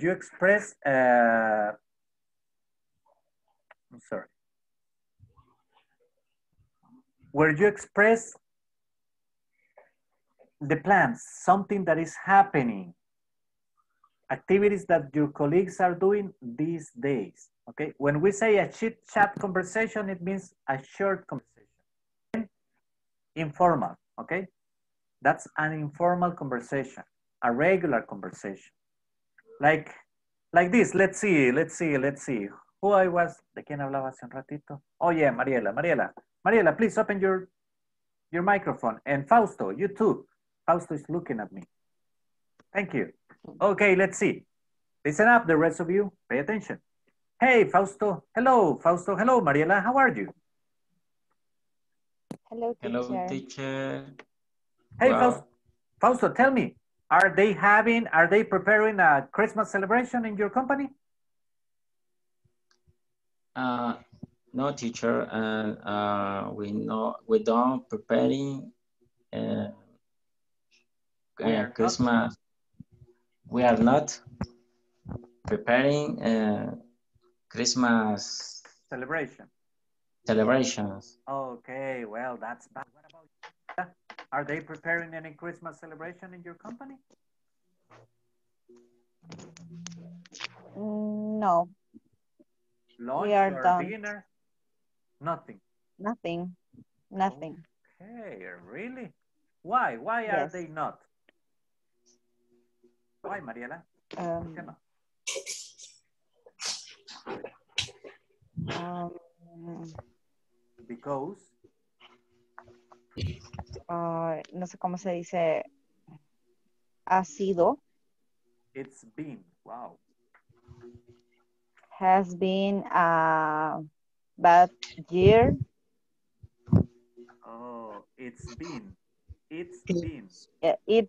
plans, something that is happening. Activities that your colleagues are doing these days, okay? When we say a chit-chat conversation, it means a short conversation. Informal, okay? That's an informal conversation, a regular conversation. Like this, let's see. Who I was, ¿de quién hablaba hace un ratito? Oh yeah, Mariela, please open your microphone. And Fausto, you too. Fausto is looking at me. Thank you. Okay, let's see. Listen up, the rest of you. Pay attention. Hey, Fausto. Hello, Mariela. How are you? Hello, teacher. Hello, teacher. Hey, wow. Fausto, tell me, are they preparing a Christmas celebration in your company? No, teacher, and we don't preparing Christmas. We are not preparing Christmas celebrations. Okay, well, that's bad. What about you? Are they preparing any Christmas celebration in your company? No. Lunch or done. Dinner? Nothing. Nothing. Nothing. Okay, really? Why? Why yes. Are they not? Why, Mariela? Because? No sé cómo se dice. Ha sido. It's been. Wow. Has been a bad year. Oh, it's been. It's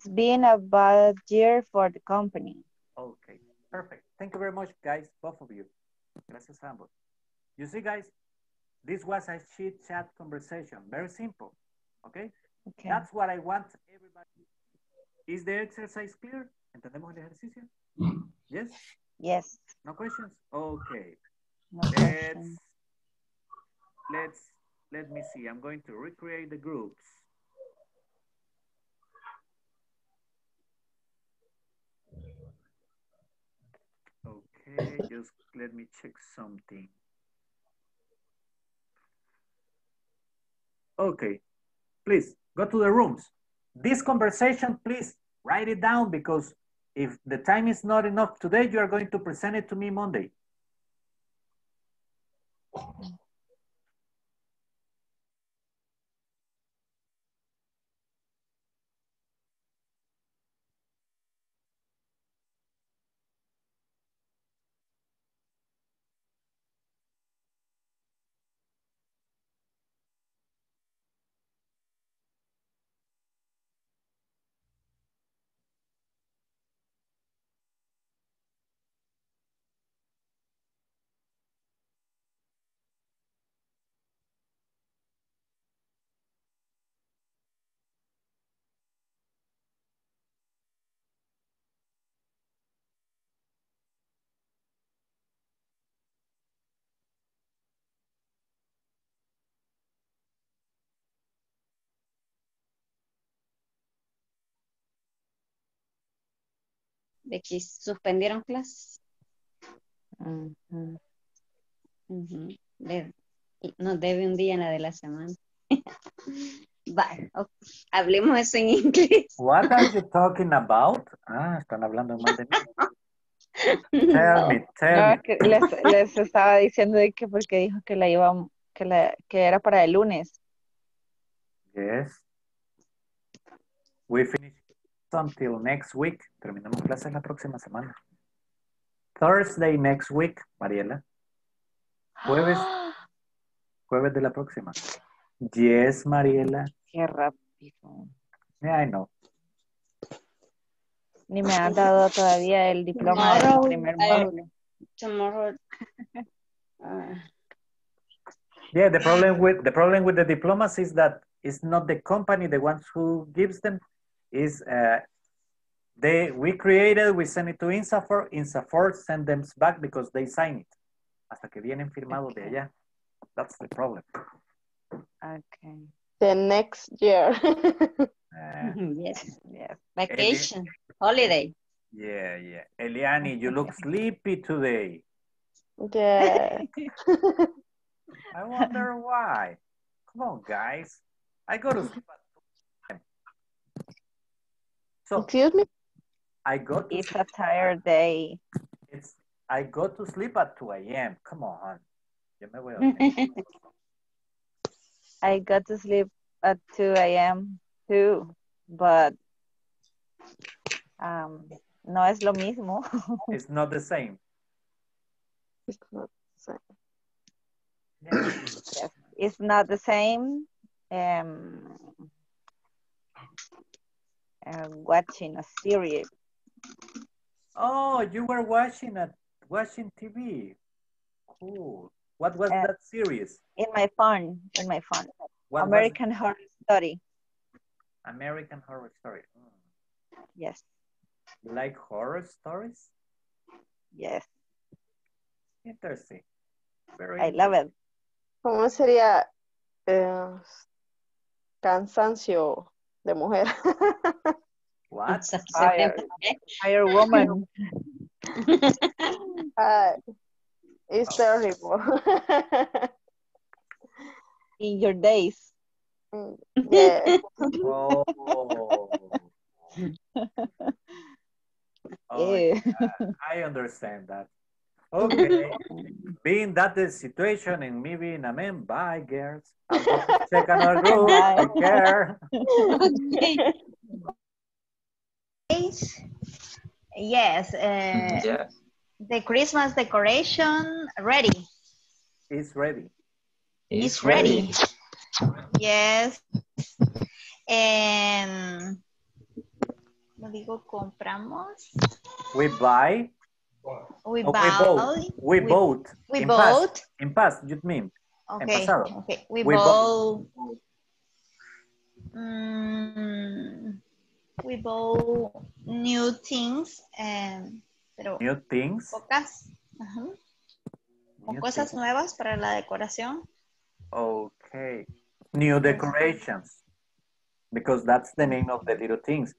been a bad year for the company. Okay, perfect. Thank you very much, guys, both of you. Gracias, ambos. You see, guys, this was a chit-chat conversation. Very simple, okay? Okay. That's what I want everybody. Is the exercise clear? ¿Entendemos el ejercicio? Yes? Yes. No questions? Okay. No questions. Let me see. I'm going to recreate the groups. Okay, just let me check something. Okay, please go to the rooms. This conversation, please write it down, because if the time is not enough today, you are going to present it to me Monday. De que suspendieron clases. Nos debe un día en la de la semana. Bye. Okay. Hablemos eso en inglés. What are you talking about? Ah, están hablando mal de mí. Tell me. No, les estaba diciendo de que porque dijo que la iba, que era para el lunes. Yes. We finished. Until next week. Terminamos clases la próxima semana. Thursday next week, Mariela. Jueves de la próxima. Yes, Mariela. Qué rápido. Yeah, I know. Ni me han dado todavía el diploma del primer módulo. Tomorrow. Yeah, the problem with the diplomas is that it's not the company the ones who gives them. We send it to Insafor. Insafor send them back because they sign it. Hasta que vienen firmados de allá. That's the problem. Okay. The next year. Yes. Vacation, holiday. Yeah. Eliani, you look sleepy today. Yeah. I wonder why. Come on, guys. I go to sleep. So, excuse me? It's a tired day. I go to sleep at 2 a.m. Come on. I got to sleep at 2 a.m. too, but no es lo mismo. It's not the same. It's not the same. watching a series. Oh, you were watching TV. Cool. What was that series? In my phone. What American Horror Story. American Horror Story. Mm. Yes. You like horror stories? Yes. Interesting. Very I love it. ¿Cómo sería cansancio de mujer? What? Tired woman. It's terrible. In your days. Yeah. Oh. Oh yeah. I understand that. Okay. Being that the situation and me being a man, bye girls. I'm going to check another group. Take care. Okay. Yes. Yes. The Christmas decoration ready. It's ready. It's ready. Yes. No digo compramos. We buy. We bought. In past, you mean? Okay. Okay. We bought. We bought new things. New things. Pocas. Uh-huh. New cosas things. Nuevas para la decoración. Okay. New decorations. Because that's the name of the little things.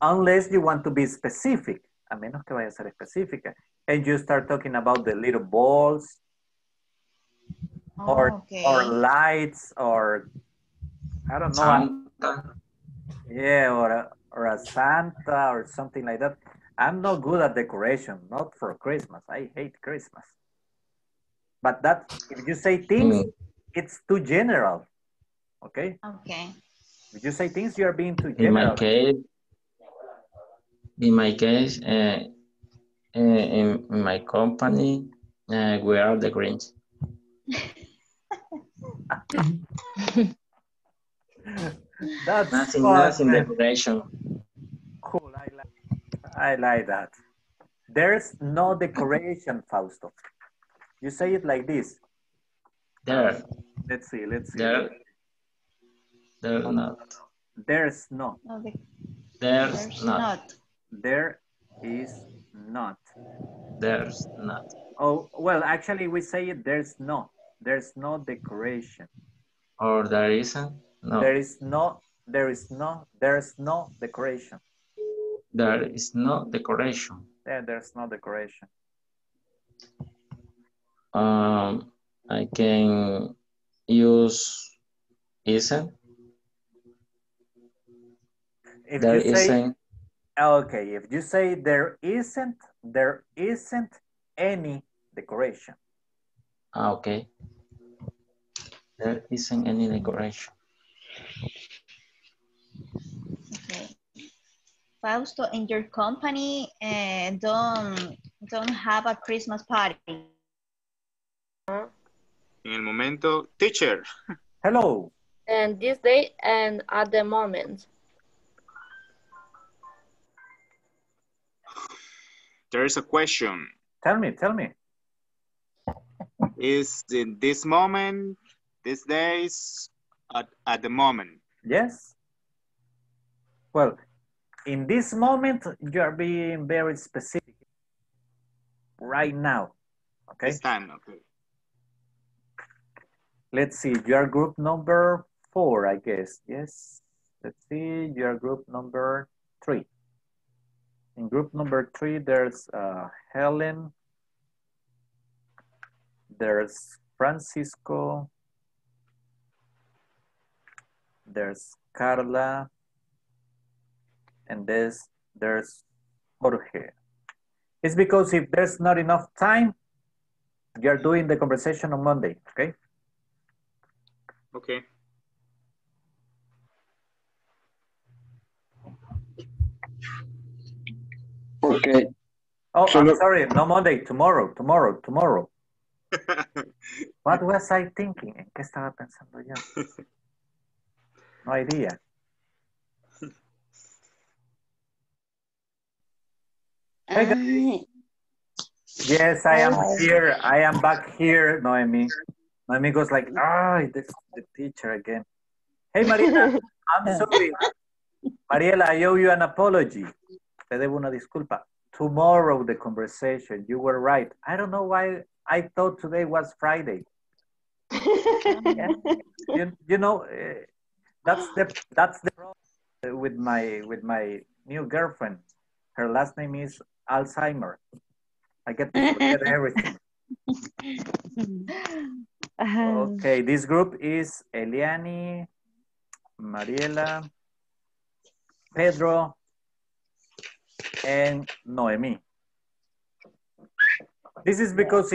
Unless you want to be specific. A menos que vaya a ser específica. And you start talking about the little balls. Oh, or lights or I don't know. Santa. Yeah, or a Santa or something like that. I'm not good at decoration, not for Christmas. I hate Christmas. But that, if you say things, it's too general. Okay? Okay. If you say things, you are being too general. In my case, in my company, we are the Grinch. That's nothing decoration. Cool, I like that. There's no decoration, Fausto. You say it like this. There. Let's see. There's not. Oh, well, actually we say it, there's no decoration. Or there isn't? No. There is no decoration. There is no decoration. Yeah, there's no decoration. I can use isn't. If there you say, isn't. Okay, if you say there isn't any decoration. Okay. There isn't any decoration. Okay. Fausto, in your company, don't have a Christmas party. En el momento, teacher. Hello. And this day and at the moment. There is a question. Tell me. Is in this moment, these days, at the moment? Yes. Well, in this moment, you are being very specific. Right now. Okay. This time, okay. Let's see, you are group number 4, I guess. Yes. Let's see, you are group number 3. In group number 3, there's Helen, there's Francisco, there's Carla, and there's Jorge. It's because if there's not enough time, you're doing the conversation on Monday, okay? Okay. Okay. Oh, so I'm sorry. No Monday. Tomorrow. What was I thinking? ¿En qué estaba pensando yo? idea. Hey guys. Yes, I am here. I am back here, Noemi. Noemi goes like, this is the teacher again. Hey, Mariela, I'm sorry. Mariela, I owe you an apology. Te debo una disculpa. Tomorrow, the conversation, you were right. I don't know why I thought today was Friday. Yeah. You know, that's the problem with my new girlfriend. Her last name is Alzheimer. I get to forget everything. Okay, this group is Eliani, Mariela, Pedro, and Noemi. This is because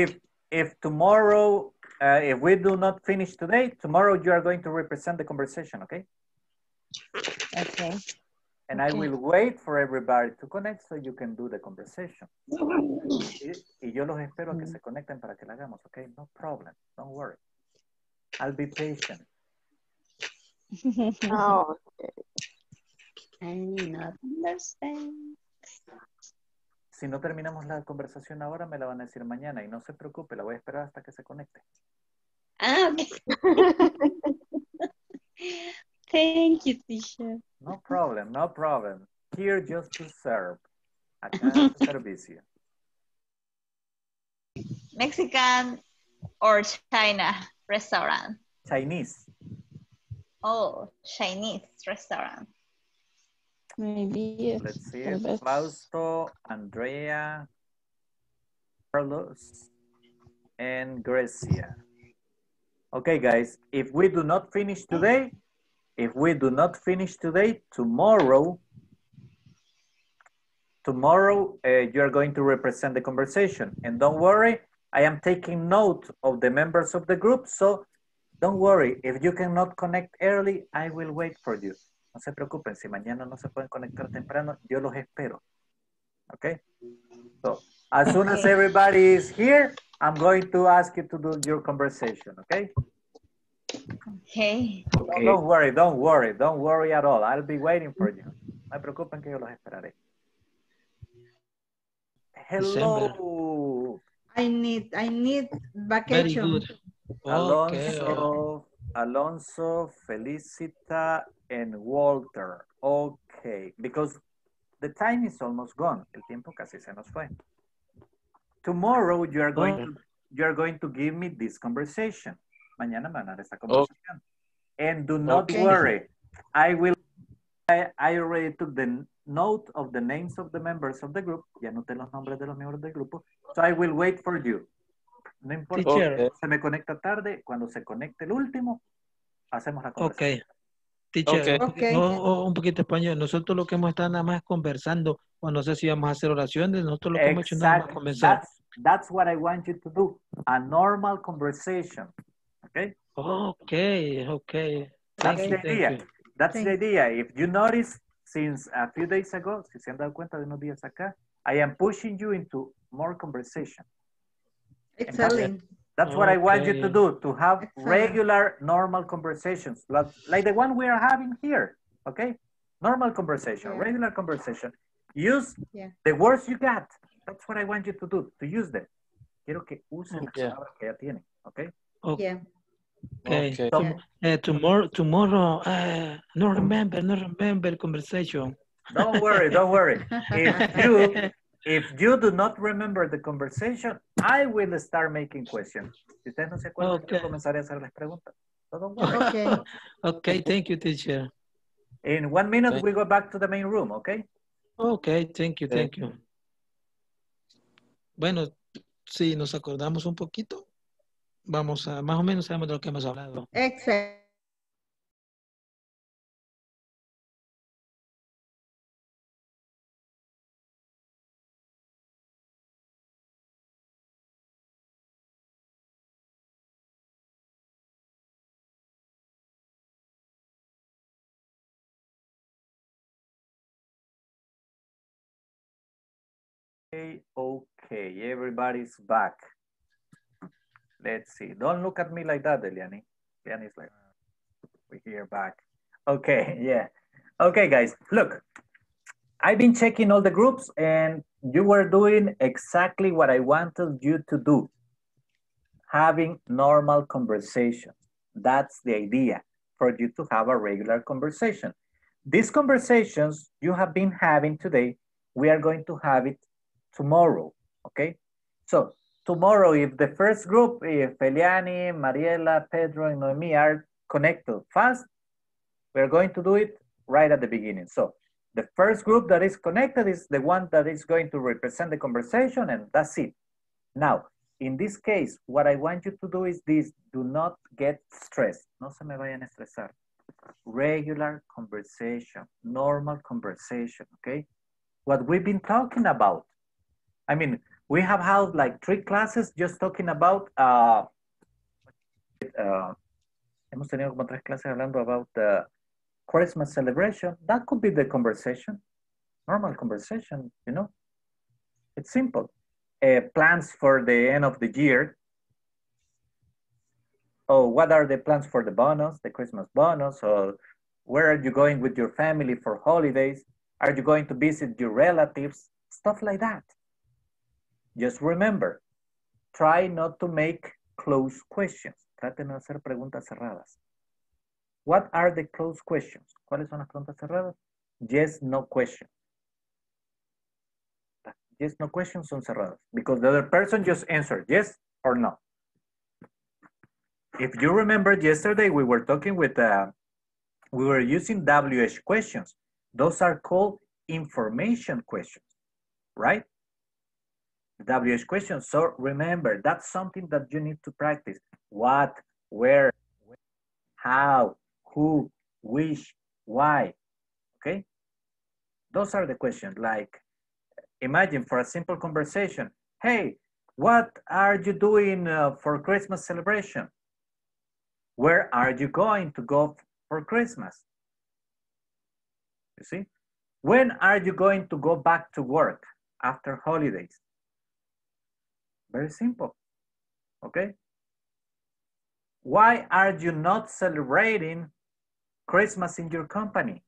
if tomorrow, if we do not finish today, tomorrow you are going to represent the conversation, okay? Okay. And I will wait for everybody to connect so you can do the conversation. Y yo los espero que se conecten para que la hagamos, okay? No problem, don't worry. I'll be patient. Oh, I not understand. Si no terminamos la conversación ahora, me la van a decir mañana. Y no se preocupe, la voy a esperar hasta que se conecte. Ah, okay. Thank you, teacher. No problem, no problem. Here just to serve. I can service you. Mexican or China restaurant? Chinese. Oh, Chinese restaurant. Maybe. Let's see. Fausto, Andrea, Carlos, and Gracia. Okay, guys, if we do not finish today, tomorrow you're going to represent the conversation. And don't worry, I am taking note of the members of the group. So don't worry, if you cannot connect early, I will wait for you. No se preocupen, si mañana no se pueden conectar temprano, yo los espero. Okay? So as soon as everybody is here, I'm going to ask you to do your conversation, okay? Okay. No, don't worry at all. I'll be waiting for you. No se preocupen que yo los esperaré. Hello. I need vacation. Very good. Alonso, okay. Alonso, Felicita, and Walter. Okay, because the time is almost gone. El tiempo casi se nos fue. Tomorrow you are going to give me this conversation. Mañana van a dar esta conversación. And do not worry. I already took the note of the names of the members of the group. Ya anoté los nombres de los miembros del grupo. So I will wait for you. No importa. Okay. Se me conecta tarde. Cuando se conecte el último, hacemos la conversación. Ok. Teacher, okay. No, un poquito de español. Nosotros lo que hemos estado nada más conversando, o no sé si vamos a hacer oraciones, nosotros lo que hemos hecho nada más conversar. That's what I want you to do. A normal conversation. Okay? Okay, okay. That's the idea. If you notice, since a few days ago, si se han dado cuenta de unos días acá, I am pushing you into more conversation. Excellent. That's what I want you to do, to have regular, normal conversations, like the one we are having here, okay? Normal conversation, regular conversation. Use the words you got. That's what I want you to do, to use them. Quiero que usen las palabras que ya tienen, okay? Okay. Yeah. Okay. So, tomorrow, no remember conversation. Don't worry, don't worry. If you do not remember the conversation, I will start making questions. Si ustedes no se acuerdan, yo comenzaré a hacerles preguntas. So don't worry. Okay. Okay, thank you, teacher. In 1 minute, we go back to the main room, okay? Okay, thank you. Bueno, si nos acordamos un poquito, vamos a, más o menos sabemos de lo que hemos hablado. Excelente. Okay, everybody's back. Let's see. Don't look at me like that, Eliani. Eliani's like, we're back. Okay, yeah. Okay, guys, look, I've been checking all the groups and you were doing exactly what I wanted you to do. Having normal conversation. That's the idea, for you to have a regular conversation. These conversations you have been having today, we are going to have it tomorrow, okay? So tomorrow, if the first group, if Eliani, Mariela, Pedro, and Noemi are connected fast, we're going to do it right at the beginning. So the first group that is connected is the one that is going to represent the conversation, and that's it. Now, in this case, what I want you to do is this: do not get stressed. No se me vayan a estresar. Regular conversation, normal conversation, okay? What we've been talking about. I mean, we have had like 3 classes just talking about, hemos tenido como 3 clases hablando about the Christmas celebration. That could be the conversation, normal conversation, you know? It's simple. Plans for the end of the year. Oh, what are the plans for the bonus, the Christmas bonus? Or where are you going with your family for holidays? Are you going to visit your relatives? Stuff like that. Just remember, try not to make closed questions. Traten de hacer preguntas cerradas. What are the closed questions? ¿Cuáles son las preguntas cerradas? Yes, no question. Yes, no questions son cerradas. Because the other person just answered yes or no. If you remember yesterday, we were talking with, we were using WH questions. Those are called information questions, right? WH questions, so remember, that's something that you need to practice. What, where, how, who, which, why, okay? Those are the questions like, imagine for a simple conversation, hey, what are you doing for Christmas celebration? Where are you going to go for Christmas? You see? When are you going to go back to work after holidays? Very simple, okay? Why are you not celebrating Christmas in your company?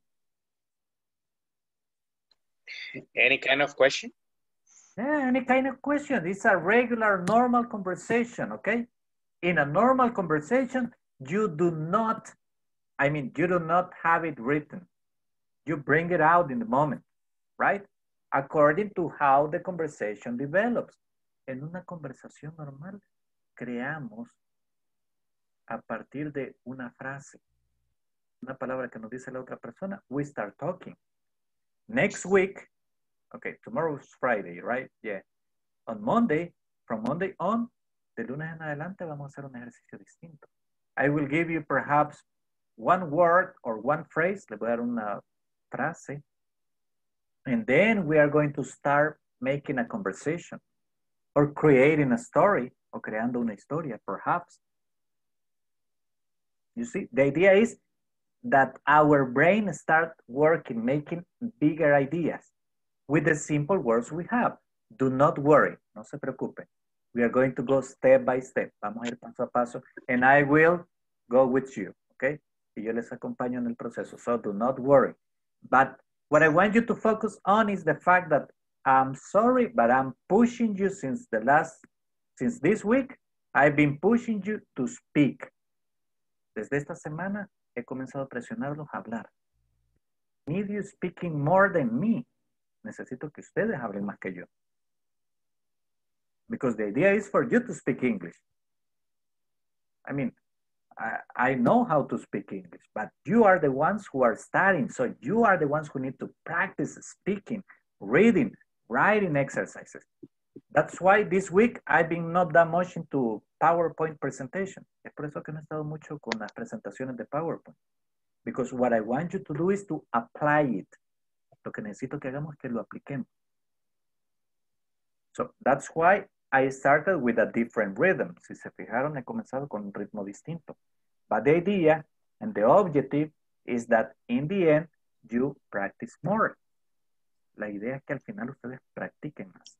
Any kind of question? Yeah, any kind of question. It's a regular, normal conversation, okay? In a normal conversation, you do not, I mean, you do not have it written. You bring it out in the moment, right? According to how the conversation develops. En una conversación normal, creamos a partir de una frase, una palabra que nos dice la otra persona, we start talking. Next week, okay, tomorrow's Friday, right? Yeah. On Monday, from Monday on, de lunes en adelante vamos a hacer un ejercicio distinto. I will give you perhaps one word or one phrase, le voy a dar una frase, and then we are going to start making a conversation or creating a story, o creando una historia, perhaps. You see, the idea is that our brain starts working, making bigger ideas with the simple words we have. Do not worry, no se preocupe. We are going to go step by step. Vamos a ir paso a paso, and I will go with you, okay? Y yo les acompaño en el proceso, so do not worry. But what I want you to focus on is the fact that I'm sorry, but I'm pushing you since this week, I've been pushing you to speak. Desde esta semana he comenzado a presionarlos a hablar. I need you speaking more than me. Necesito que ustedes hablen más que yo. Because the idea is for you to speak English. I mean, I know how to speak English, but you are the ones who are studying. So you are the ones who need to practice speaking, reading, writing exercises. That's why this week I've been not that much into PowerPoint presentation. Es por eso que no he estado mucho con las presentaciones de PowerPoint. Because what I want you to do is to apply it. Lo que necesito que hagamos es que lo apliquemos. So that's why I started with a different rhythm. Si se fijaron, he comenzado con un ritmo distinto. But the idea and the objective is that in the end, you practice more. La idea es que al final ustedes practiquen más.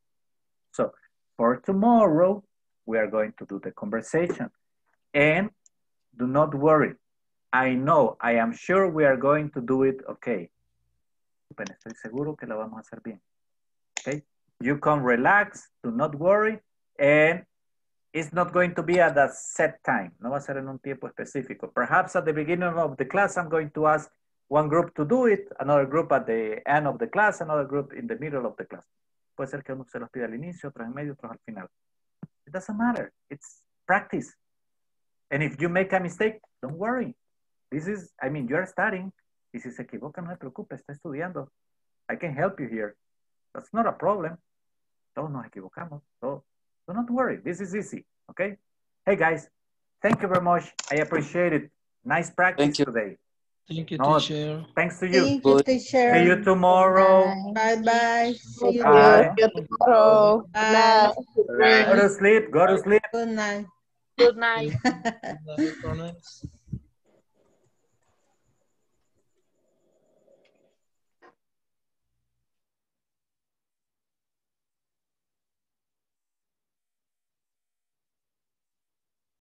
So for tomorrow, we are going to do the conversation. And do not worry. I know, I am sure we are going to do it okay. Pero estoy seguro que lo vamos a hacer bien. Okay? You come relax, do not worry, and it's not going to be at a set time. No va a ser en un tiempo específico. Perhaps at the beginning of the class, I'm going to ask one group to do it, another group at the end of the class, another group in the middle of the class. Puede ser que uno se los pida al inicio, otros en medio, otros al final. It doesn't matter. It's practice. And if you make a mistake, don't worry. This is, I mean, you're studying. Y si se equivoca, no se preocupe, está estudiando. I can help you here. That's not a problem. Todos nos equivocamos. So do not worry. This is easy. Okay? Hey, guys. Thank you very much. I appreciate it. Nice practice today. Thank you, teacher. Thanks to you. Thank you, teacher. See you tomorrow. Bye-bye. See you tomorrow. Bye. Go to sleep. Go to sleep. Good night. Good night. Good night.